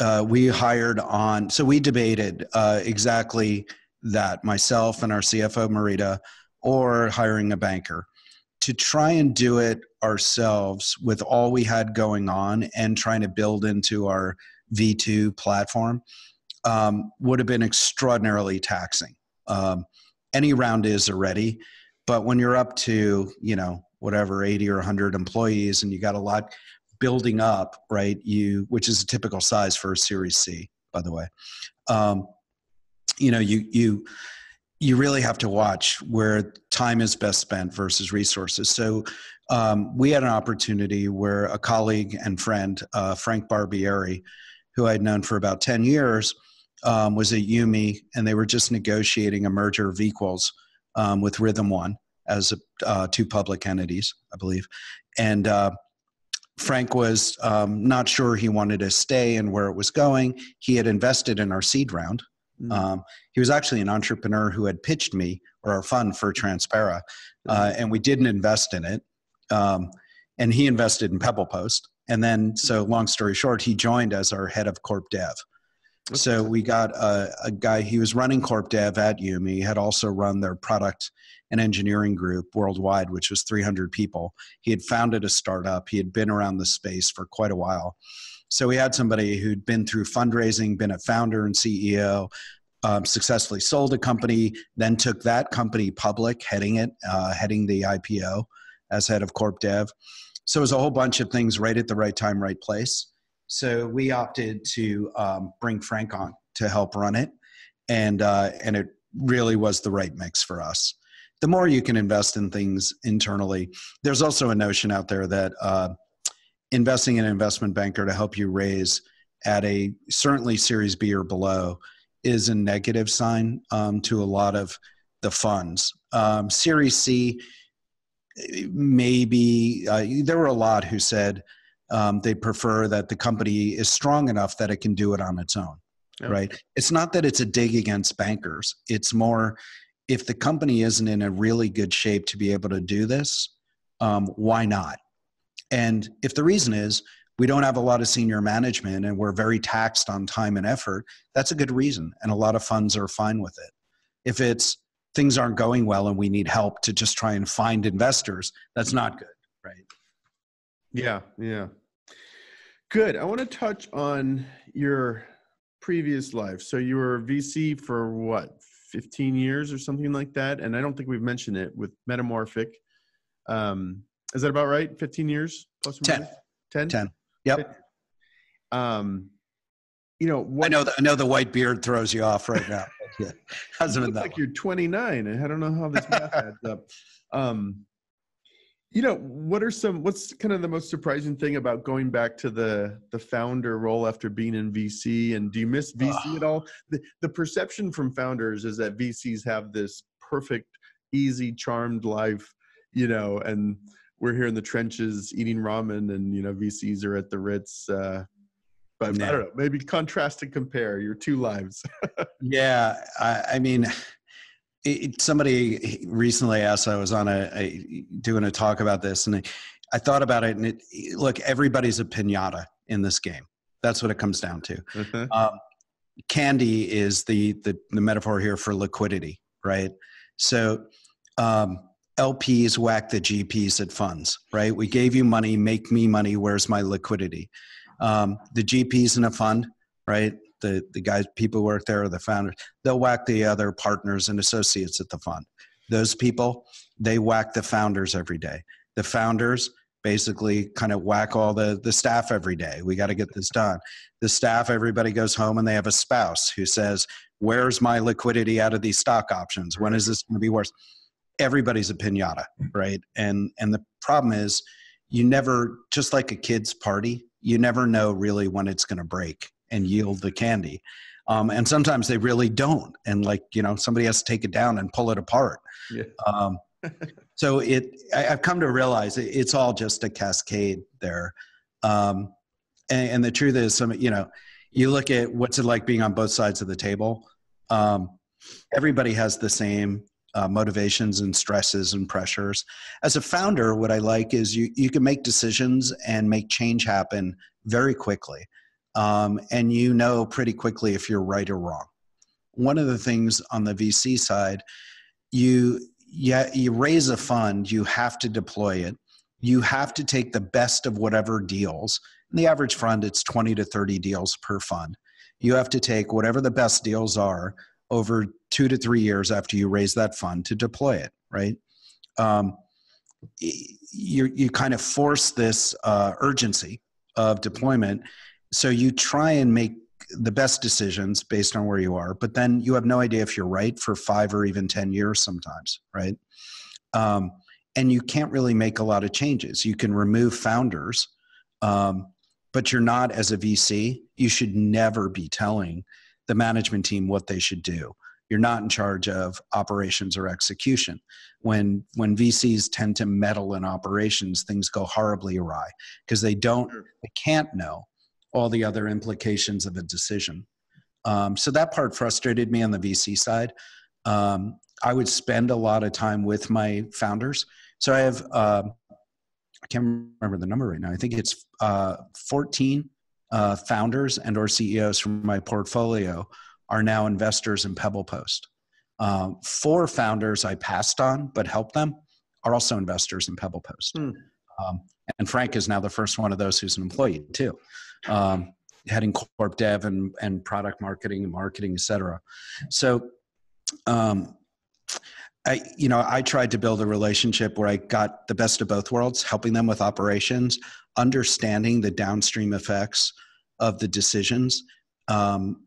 uh, we hired on, so we debated uh, exactly that, myself and our C F O, Marita, or hiring a banker. To try and do it ourselves with all we had going on and trying to build into our V two platform um, would have been extraordinarily taxing. Um, any round is already, but when you're up to, you know, whatever, eighty or a hundred employees, and you got a lot building up, right? You, which is a typical size for a Series C, by the way. Um, you know, you, you, you really have to watch where time is best spent versus resources. So um, we had an opportunity where a colleague and friend, uh, Frank Barbieri, who I'd known for about ten years, um, was at Yumi, and they were just negotiating a merger of equals um, with Rhythm One as a, uh, two public entities, I believe. And uh, Frank was um, not sure he wanted to stay and where it was going. He had invested in our seed round. Mm-hmm. Um, he was actually an entrepreneur who had pitched me or our fund for Transpera, uh, and we didn't invest in it. Um, and he invested in PebblePost. And then, so long story short, he joined as our head of Corp Dev. Okay. So we got a, a guy, he was running Corp Dev at Yumi, had also run their product and engineering group worldwide, which was three hundred people. He had founded a startup. He had been around the space for quite a while. So we had somebody who'd been through fundraising, been a founder and C E O, um, successfully sold a company, then took that company public, heading it, uh, heading the I P O as head of Corp Dev. So it was a whole bunch of things right at the right time, right place. So we opted to um, bring Frank on to help run it. And, uh, and it really was the right mix for us. The more you can invest in things internally, there's also a notion out there that uh, investing in an investment banker to help you raise at a certainly Series B or below is a negative sign um, to a lot of the funds. Um, Series C, maybe, uh, there were a lot who said um, they prefer that the company is strong enough that it can do it on its own, okay. Right? It's not that it's a dig against bankers. It's more, if the company isn't in a really good shape to be able to do this, um, why not? And if the reason is we don't have a lot of senior management and we're very taxed on time and effort, that's a good reason. And a lot of funds are fine with it. If it's things aren't going well and we need help to just try and find investors, that's not good, right? Yeah, yeah. Good. I want to touch on your previous life. So you were V C for what, fifteen years or something like that? And I don't think we've mentioned it with Metamorphic. Um, Is that about right? fifteen years? Plus or minus? ten. ten? ten. Yep. Um, you know, what, I know, the, I know the white beard throws you off right now. Yeah. Hasn't been that like long. You're twenty-nine. And I don't know how this math adds up. Um, you know, what are some, what's kind of the most surprising thing about going back to the, the founder role after being in V C? And do you miss V C oh. at all? The, the perception from founders is that V Cs have this perfect, easy, charmed life, you know, and we're here in the trenches eating ramen and, you know, V Cs are at the Ritz. Uh, but no. I don't know, maybe contrast and compare your two lives. Yeah. I, I mean, it, somebody recently asked, I was on a, a doing a talk about this and I, I thought about it and it, look, everybody's a piñata in this game. That's what it comes down to. Uh-huh. Um, candy is the, the, the metaphor here for liquidity, right? So, um, L Ps whack the G Ps at funds, right? We gave you money, make me money, where's my liquidity? Um, the G Ps in a fund, right? The, the guys, people who work there are the founders. They'll whack the other partners and associates at the fund. Those people, they whack the founders every day. The founders basically kind of whack all the, the staff every day. We got to get this done. The staff, everybody goes home and they have a spouse who says, where's my liquidity out of these stock options? When is this going to be worse? Everybody's a piñata, right? And and the problem is you never, just like a kid's party, you never know really when it's going to break and yield the candy. Um, and sometimes they really don't. And like, you know, somebody has to take it down and pull it apart. Yeah. Um, so it, I, I've come to realize it, it's all just a cascade there. Um, and, and the truth is, some, you know, you look at what's it like being on both sides of the table. Um, everybody has the same Uh, motivations and stresses and pressures. As a founder, what I like is you you can make decisions and make change happen very quickly. Um, and you know pretty quickly if you're right or wrong. One of the things on the V C side, you, yeah, you raise a fund, you have to deploy it. You have to take the best of whatever deals. In the average fund, it's twenty to thirty deals per fund. You have to take whatever the best deals are over two to three years after you raise that fund to deploy it, right? Um, you, you kind of force this uh, urgency of deployment. So you try and make the best decisions based on where you are, but then you have no idea if you're right for five or even ten years sometimes, right? Um, and you can't really make a lot of changes. You can remove founders, um, but you're not, as a V C, you should never be telling the management team what they should do. You're not in charge of operations or execution. When, when V Cs tend to meddle in operations, things go horribly awry because they don't, they can't know all the other implications of a decision. Um, so that part frustrated me on the V C side. Um, I would spend a lot of time with my founders. So I have, uh, I can't remember the number right now. I think it's uh, fourteen uh, founders and or C E Os from my portfolio are now investors in PebblePost. Um, four founders I passed on but helped them are also investors in PebblePost. Mm. Um, and Frank is now the first one of those who's an employee too. Um, heading corp dev and, and product marketing and marketing, et cetera. So, um, I, you know, I tried to build a relationship where I got the best of both worlds, helping them with operations, understanding the downstream effects of the decisions, um,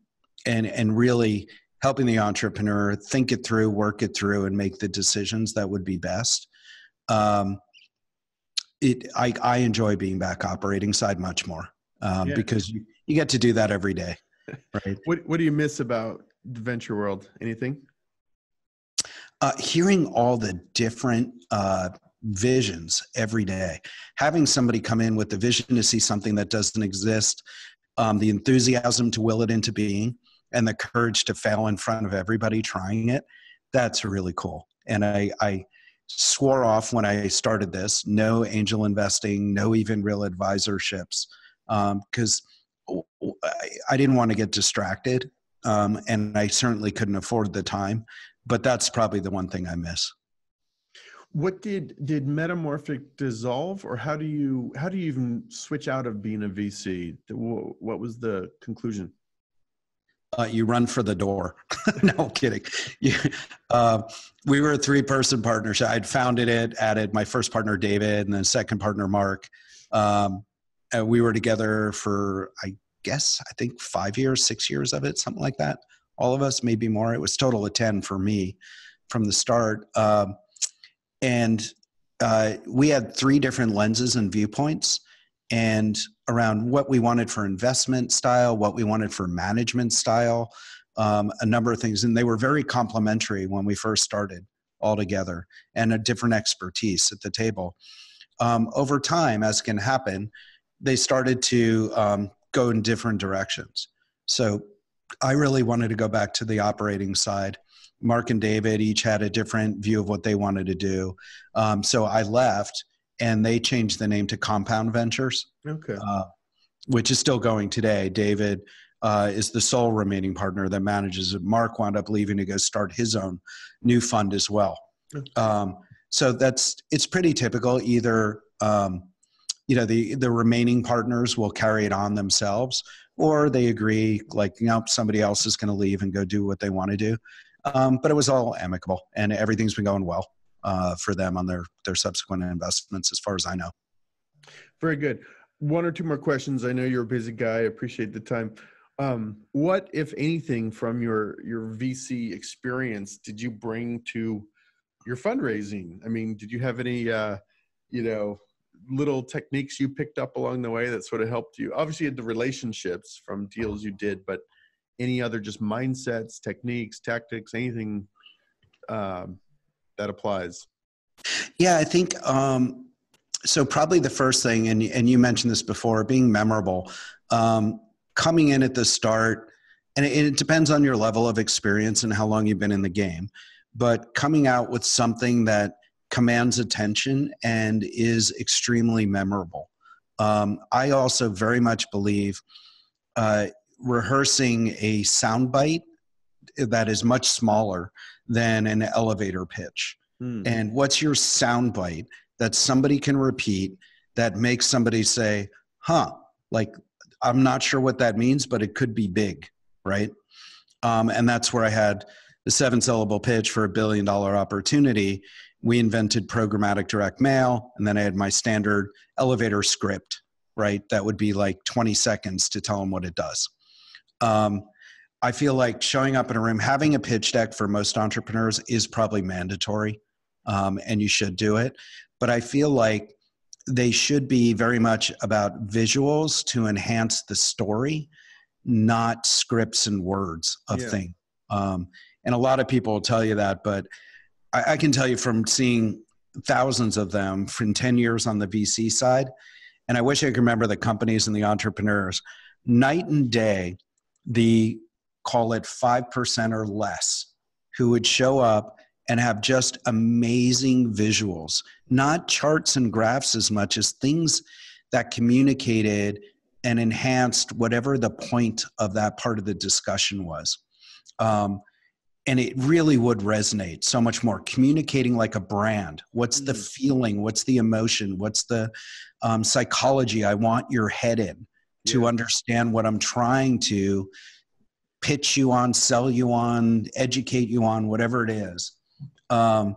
and, and really helping the entrepreneur think it through, work it through, and make the decisions that would be best. Um, it, I, I enjoy being back operating side much more. Um, yeah. Because you, you get to do that every day, right? What, what do you miss about the venture world? Anything? Uh, hearing all the different uh, visions every day. Having somebody come in with the vision to see something that doesn't exist, um, the enthusiasm to will it into being, and the courage to fail in front of everybody trying it, that's really cool. And I, I swore off when I started this, no angel investing, no even real advisorships. Because um, I, I didn't want to get distracted, um, and I certainly couldn't afford the time. But that's probably the one thing I miss. What did did Metamorphic dissolve, or how do you how do you even switch out of being a V C? What was the conclusion? Uh, you run for the door. No kidding. You, uh, we were a three-person partnership. I'd founded it, added my first partner David, and then second partner Mark. Um, Uh, we were together for, I guess, I think five years, six years of it, something like that. All of us, maybe more. It was total of ten for me from the start. Um, and uh, we had three different lenses and viewpoints and around what we wanted for investment style, what we wanted for management style, um, a number of things. And they were very complementary when we first started all together and a different expertise at the table. Um, over time, as can happen, they started to um, go in different directions. So I really wanted to go back to the operating side. Mark and David each had a different view of what they wanted to do. Um, so I left and they changed the name to Compound Ventures, okay. uh, which is still going today. David uh, is the sole remaining partner that manages it. Mark wound up leaving to go start his own new fund as well. Okay. Um, so that's, it's pretty typical either, um, you know, the, the remaining partners will carry it on themselves, or they agree like, you know, somebody else is going to leave and go do what they want to do. Um, but it was all amicable and everything's been going well uh, for them on their, their subsequent investments, as far as I know. Very good. One or two more questions. I know you're a busy guy. I appreciate the time. Um, what, if anything, from your, your V C experience did you bring to your fundraising? I mean, did you have any, uh, you know, little techniques you picked up along the way that sort of helped you? Obviously you had the relationships from deals you did, but any other just mindsets, techniques, tactics, anything um, that applies? Yeah, I think, um, so probably the first thing, and, and you mentioned this before, being memorable, um, coming in at the start, and it, it depends on your level of experience and how long you've been in the game, but coming out with something that commands attention and is extremely memorable. Um, I also very much believe uh, rehearsing a soundbite that is much smaller than an elevator pitch. Mm. And what's your soundbite that somebody can repeat that makes somebody say, huh, like, I'm not sure what that means, but it could be big, right? Um, and that's where I had the seven syllable pitch for a billion dollar opportunity. We invented programmatic direct mail, and then I had my standard elevator script, right? That would be like twenty seconds to tell them what it does. Um, I feel like showing up in a room, having a pitch deck for most entrepreneurs is probably mandatory, um, and you should do it. But I feel like they should be very much about visuals to enhance the story, not scripts and words of yeah. things. Um, And a lot of people will tell you that, but I, I can tell you from seeing thousands of them from ten years on the V C side. And I wish I could remember the companies and the entrepreneurs. Night and day, the, call it five percent or less, who would show up and have just amazing visuals, not charts and graphs as much as things that communicated and enhanced whatever the point of that part of the discussion was. Um, and it really would resonate so much more. Communicating like a brand. What's the feeling? What's the emotion? What's the um, psychology I want your head in to yeah. understand what I'm trying to pitch you on, sell you on, educate you on, whatever it is. Um,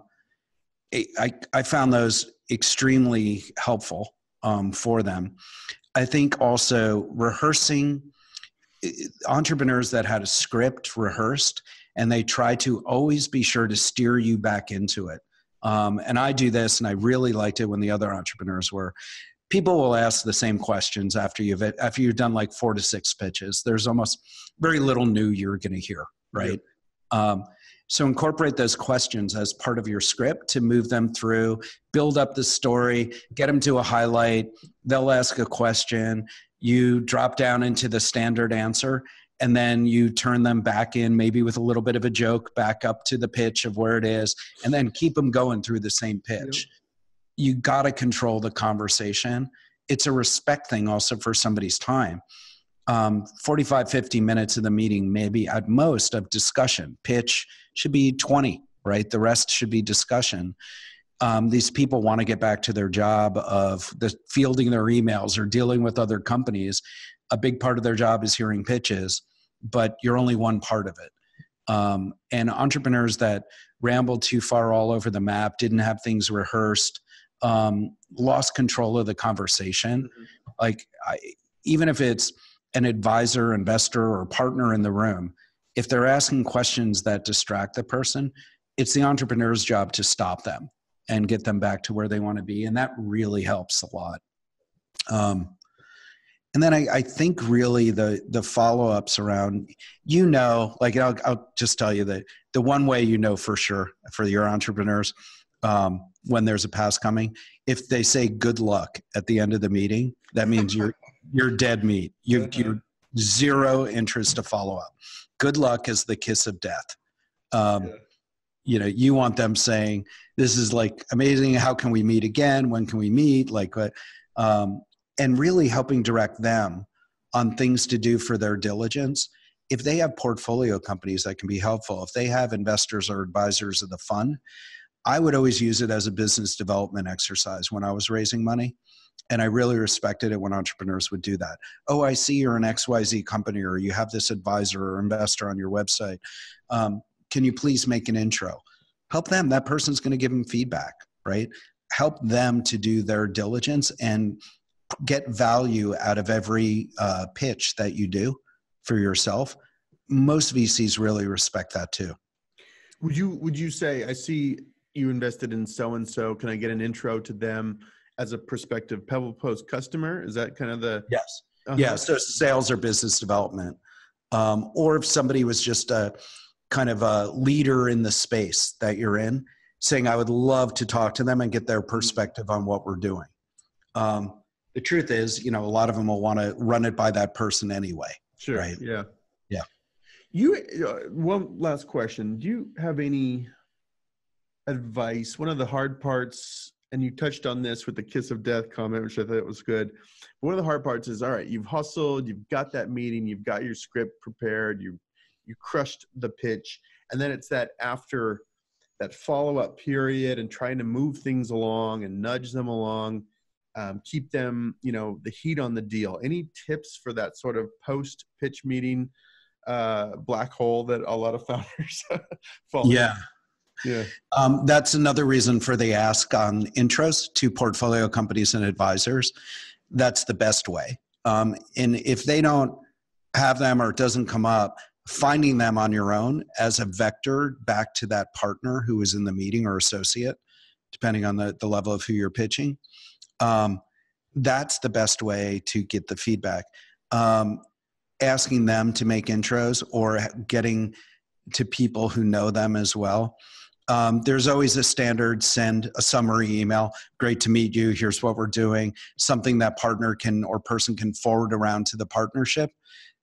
I, I found those extremely helpful um, for them. I think also rehearsing, entrepreneurs that had a script rehearsed, and they try to always be sure to steer you back into it. Um, and I do this, and I really liked it when the other entrepreneurs were. People will ask the same questions after you've, after you've done like four to six pitches. There's almost very little new you're going to hear, right? Yep. Um, so incorporate those questions as part of your script to move them through, build up the story, get them to a highlight. They'll ask a question. You drop down into the standard answer, and then you turn them back in, maybe with a little bit of a joke, back up to the pitch of where it is, and then keep them going through the same pitch. Yep. You got to control the conversation. It's a respect thing also for somebody's time. Um, forty-five, fifty minutes of the meeting, maybe at most, of discussion. Pitch should be twenty, right? The rest should be discussion. Um, these people want to get back to their job of the fielding their emails or dealing with other companies. A big part of their job is hearing pitches, but you're only one part of it. Um, and entrepreneurs that rambled too far all over the map, didn't have things rehearsed, um, lost control of the conversation. Mm-hmm. Like I, even if it's an advisor, investor, or partner in the room, if they're asking questions that distract the person, it's the entrepreneur's job to stop them and get them back to where they want to be. And that really helps a lot. Um, and then I, I think really the, the follow-ups around, you know, like I'll, I'll just tell you that the one way, you know, for sure for your entrepreneurs, um, when there's a pass coming, if they say good luck at the end of the meeting, that means you're, you're dead meat. You've, you're zero interest to follow up. Good luck is the kiss of death. Um, yeah. You know, you want them saying, this is like amazing. How can we meet again? When can we meet? Like, um, and really helping direct them on things to do for their diligence. If they have portfolio companies that can be helpful, if they have investors or advisors of the fund, I would always use it as a business development exercise when I was raising money. And I really respected it when entrepreneurs would do that. Oh, I see you're an X Y Z company, or you have this advisor or investor on your website. Um, can you please make an intro? Help them. That person's going to give them feedback, right? Help them to do their diligence and get value out of every uh, pitch that you do for yourself. Most V Cs really respect that too. Would you, would you say, I see you invested in so-and-so, can I get an intro to them as a prospective PebblePost customer? Is that kind of the? Yes. Uh-huh. Yeah, so sales or business development. Um, or if somebody was just a kind of a leader in the space that you're in, saying, I would love to talk to them and get their perspective on what we're doing. Um, the truth is, you know, a lot of them will want to run it by that person anyway. Sure, right? Yeah. Yeah. You, uh, one last question. Do you have any advice? One of the hard parts, and you touched on this with the kiss of death comment, which I thought was good. But one of the hard parts is, all right, you've hustled, you've got that meeting, you've got your script prepared, you you crushed the pitch. And then it's that after that follow-up period and trying to move things along and nudge them along, um, keep them, you know, the heat on the deal. Any tips for that sort of post-pitch meeting uh, black hole that a lot of founders fall into? Yeah. Yeah. Um, that's another reason for the ask on intros to portfolio companies and advisors. That's the best way. Um, and if they don't have them or it doesn't come up, finding them on your own as a vector back to that partner who is in the meeting or associate, depending on the, the level of who you're pitching, um, that's the best way to get the feedback. Um, asking them to make intros or getting to people who know them as well. Um, there's always a standard, send a summary email, great to meet you, here's what we're doing, something that partner can or person can forward around to the partnership.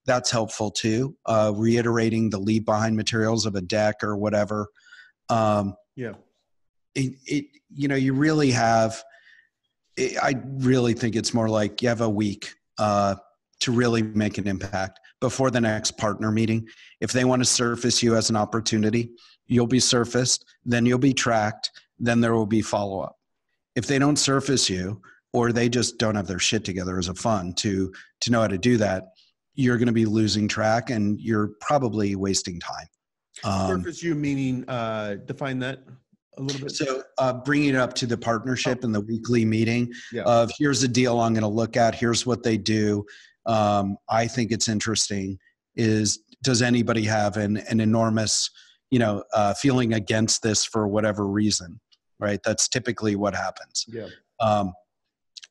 That's helpful too. Uh, reiterating the leave behind materials of a deck or whatever. Um, yeah. It, it, you know, you really have, it, I really think it's more like you have a week uh, to really make an impact before the next partner meeting. If they want to surface you as an opportunity, you'll be surfaced, then you'll be tracked, then there will be follow-up. If they don't surface you, or they just don't have their shit together as a fund to, to know how to do that, you're going to be losing track and you're probably wasting time. Um, surface you meaning, uh, define that a little bit. So uh, bringing it up to the partnership and oh. the weekly meeting yeah. of here's a deal I'm going to look at, here's what they do. Um, I think it's interesting is, does anybody have an, an enormous, you know, uh, feeling against this for whatever reason, right? That's typically what happens. Yeah. Um,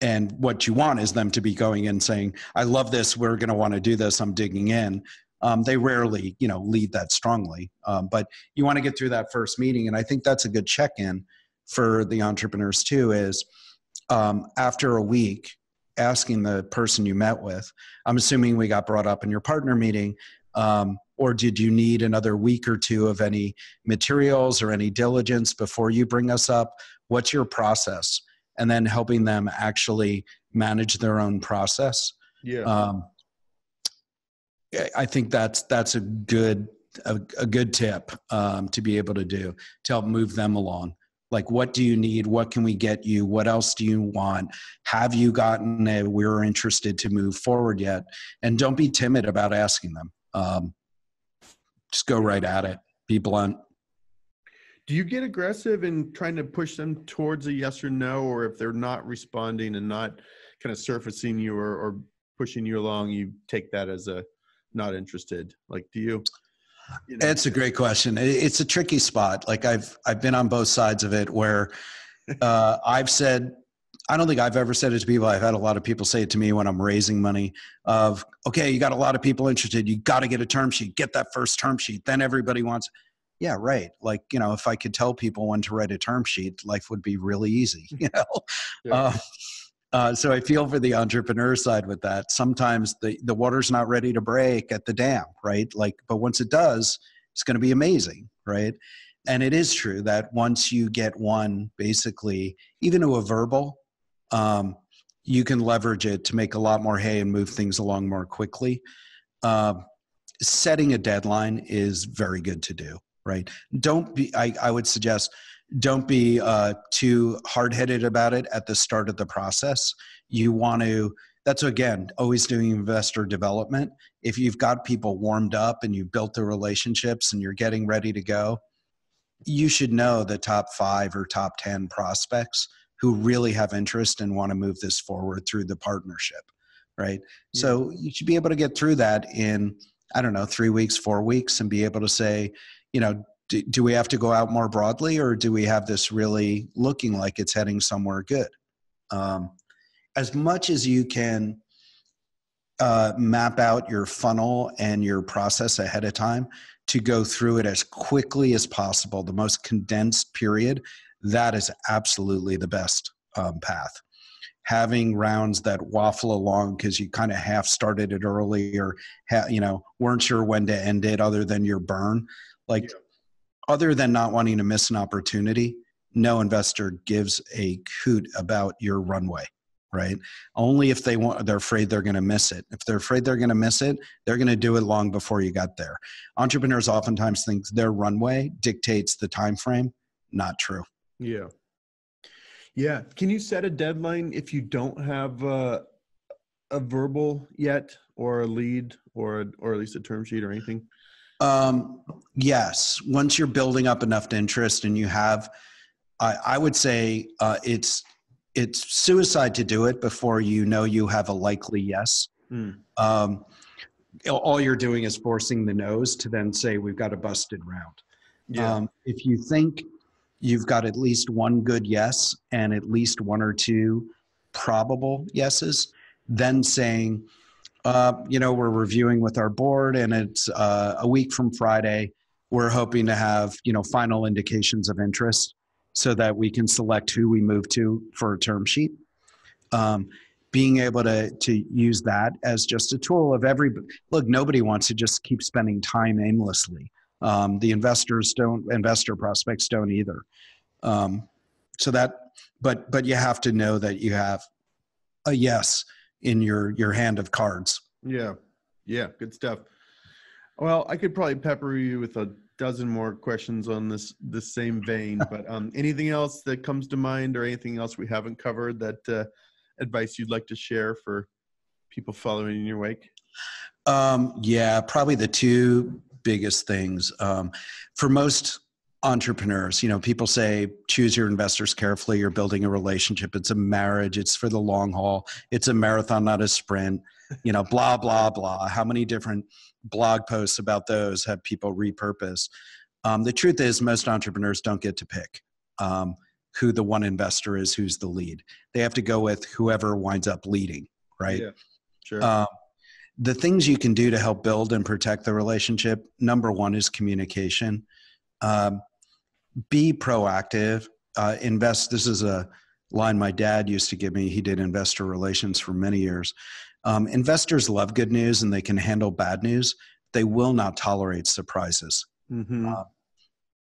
And what you want is them to be going in saying, I love this, we're going to want to do this, I'm digging in. Um, they rarely, you know, lead that strongly. Um, but you want to get through that first meeting. And I think that's a good check-in for the entrepreneurs too is um, after a week, asking the person you met with, I'm assuming we got brought up in your partner meeting, um, or did you need another week or two of any materials or any diligence before you bring us up? What's your process? And then helping them actually manage their own process. Yeah, um, I think that's that's a good a, a good tip um, to be able to do to help move them along. Like, what do you need? What can we get you? What else do you want? Have you gotten a we're interested to move forward yet? And don't be timid about asking them. Um, just go right at it. Be blunt. Do you get aggressive in trying to push them towards a yes or no, or if they're not responding and not kind of surfacing you or, or pushing you along, you take that as a not interested? Like, do you? you know? It's a great question. It's a tricky spot. Like I've, I've been on both sides of it where uh, I've said, I don't think I've ever said it to people. I've had a lot of people say it to me when I'm raising money of, okay, you got a lot of people interested. You got to get a term sheet, get that first term sheet. Then everybody wants. Yeah, right. Like, you know, if I could tell people when to write a term sheet, life would be really easy, you know? Yeah. Uh, uh, so I feel for the entrepreneur side with that. Sometimes the, the water's not ready to break at the dam, right? Like, but once it does, it's going to be amazing, right? And it is true that once you get one, basically, even to a verbal, um, you can leverage it to make a lot more hay and move things along more quickly. Uh, setting a deadline is very good to do. Right. Don't be, I, I would suggest, don't be uh, too hard-headed about it at the start of the process. You want to, that's again, always doing investor development. If you've got people warmed up and you've built the relationships and you're getting ready to go, you should know the top five or top ten prospects who really have interest and want to move this forward through the partnership. Right. Yeah. So you should be able to get through that in, I don't know, three weeks, four weeks and be able to say, you know, do, do we have to go out more broadly or do we have this really looking like it's heading somewhere good? Um, as much as you can uh, map out your funnel and your process ahead of time to go through it as quickly as possible, the most condensed period, that is absolutely the best um, path. Having rounds that waffle along because you kind of half started it early or, ha you know, weren't sure when to end it other than your burn. Like, yeah. Other than not wanting to miss an opportunity, no investor gives a coot about your runway, right? Only if they want, they're afraid they're going to miss it. If they're afraid they're going to miss it, they're going to do it long before you got there. Entrepreneurs oftentimes think their runway dictates the time frame. Not true. Yeah. Yeah. Can you set a deadline if you don't have a, a verbal yet or a lead or, or at least a term sheet or anything? Um, yes. Once you're building up enough interest and you have, I, I would say uh, it's, it's suicide to do it before you know you have a likely yes. Mm. Um, all you're doing is forcing the no's to then say, we've got a busted round. Yeah. Um, if you think you've got at least one good yes and at least one or two probable yeses, then saying, Uh, you know, we're reviewing with our board and it's uh, a week from Friday. we're hoping to have, you know, final indications of interest so that we can select who we move to for a term sheet. Um, being able to, to use that as just a tool of every, look, nobody wants to just keep spending time aimlessly. Um, the investors don't, investor prospects don't either. Um, so that, but, but you have to know that you have a yes in your, your hand of cards. Yeah. Yeah. Good stuff. Well, I could probably pepper you with a dozen more questions on this, this same vein, but um, anything else that comes to mind or anything else we haven't covered that uh, advice you'd like to share for people following in your wake? Um, yeah, probably the two biggest things. Um, for most entrepreneurs, you know, people say, choose your investors carefully. You're building a relationship. It's a marriage. It's for the long haul. It's a marathon, not a sprint, you know, blah, blah, blah. How many different blog posts about those have people repurpose? Um, the truth is most entrepreneurs don't get to pick um, who the one investor is, who's the lead. They have to go with whoever winds up leading, right? Yeah, sure. Um, the things you can do to help build and protect the relationship, number one is communication. Um, be proactive, uh, invest. This is a line my dad used to give me. He did investor relations for many years. Um, investors love good news and they can handle bad news. They will not tolerate surprises. Mm-hmm. uh,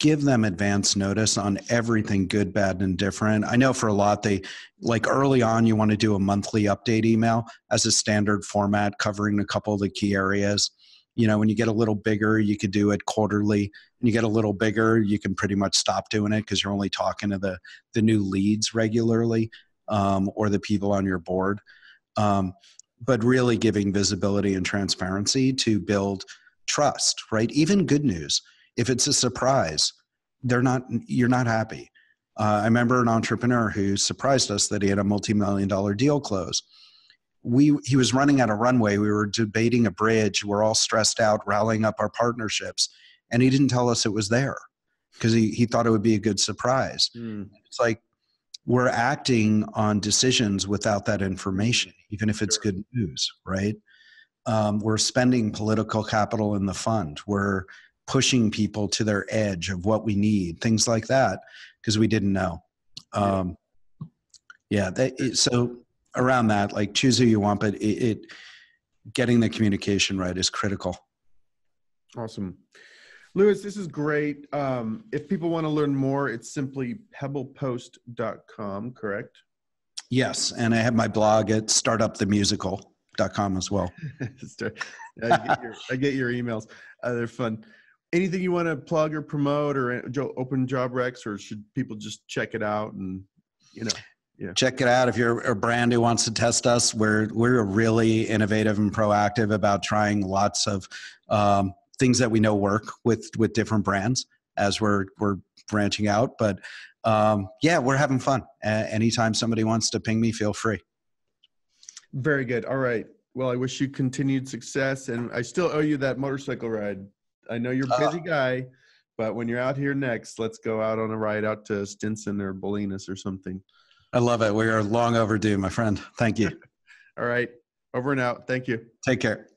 give them advance notice on everything good, bad, and different. I know for a lot, they like early on, you want to do a monthly update email as a standard format, covering a couple of the key areas. You know, when you get a little bigger, you could do it quarterly. When you get a little bigger, you can pretty much stop doing it because you're only talking to the, the new leads regularly um, or the people on your board. Um, but really giving visibility and transparency to build trust, right? Even good news. If it's a surprise, they're not, you're not happy. Uh, I remember an entrepreneur who surprised us that he had a multi-million dollar deal close. We, he was running out of runway. We were debating a bridge. We're all stressed out, rallying up our partnerships. And he didn't tell us it was there because he, he thought it would be a good surprise. Mm. It's like we're acting on decisions without that information, even if it's good news, right? Um, we're spending political capital in the fund. We're pushing people to their edge of what we need, things like that, because we didn't know. Um, yeah, that, so around that, like choose who you want, but it, it getting the communication right is critical. Awesome. Lewis, this is great. Um, if people want to learn more, it's simply Pebble Post dot com, correct? Yes, and I have my blog at Startup The Musical dot com as well. I, get your, I get your emails. Uh, they're fun. Anything you want to plug or promote or open job recs, or should people just check it out and, you know? Yeah. Check it out. If you're a brand who wants to test us, we're, we're really innovative and proactive about trying lots of um, things that we know work with, with different brands as we're, we're branching out. But um, yeah, we're having fun. Uh, anytime somebody wants to ping me, feel free. Very good. All right. Well, I wish you continued success, and I still owe you that motorcycle ride. I know you're a busy uh, guy, but when you're out here next, let's go out on a ride out to Stinson or Bolinas or something. I love it. We are long overdue, my friend. Thank you. All right. Over and out. Thank you. Take care.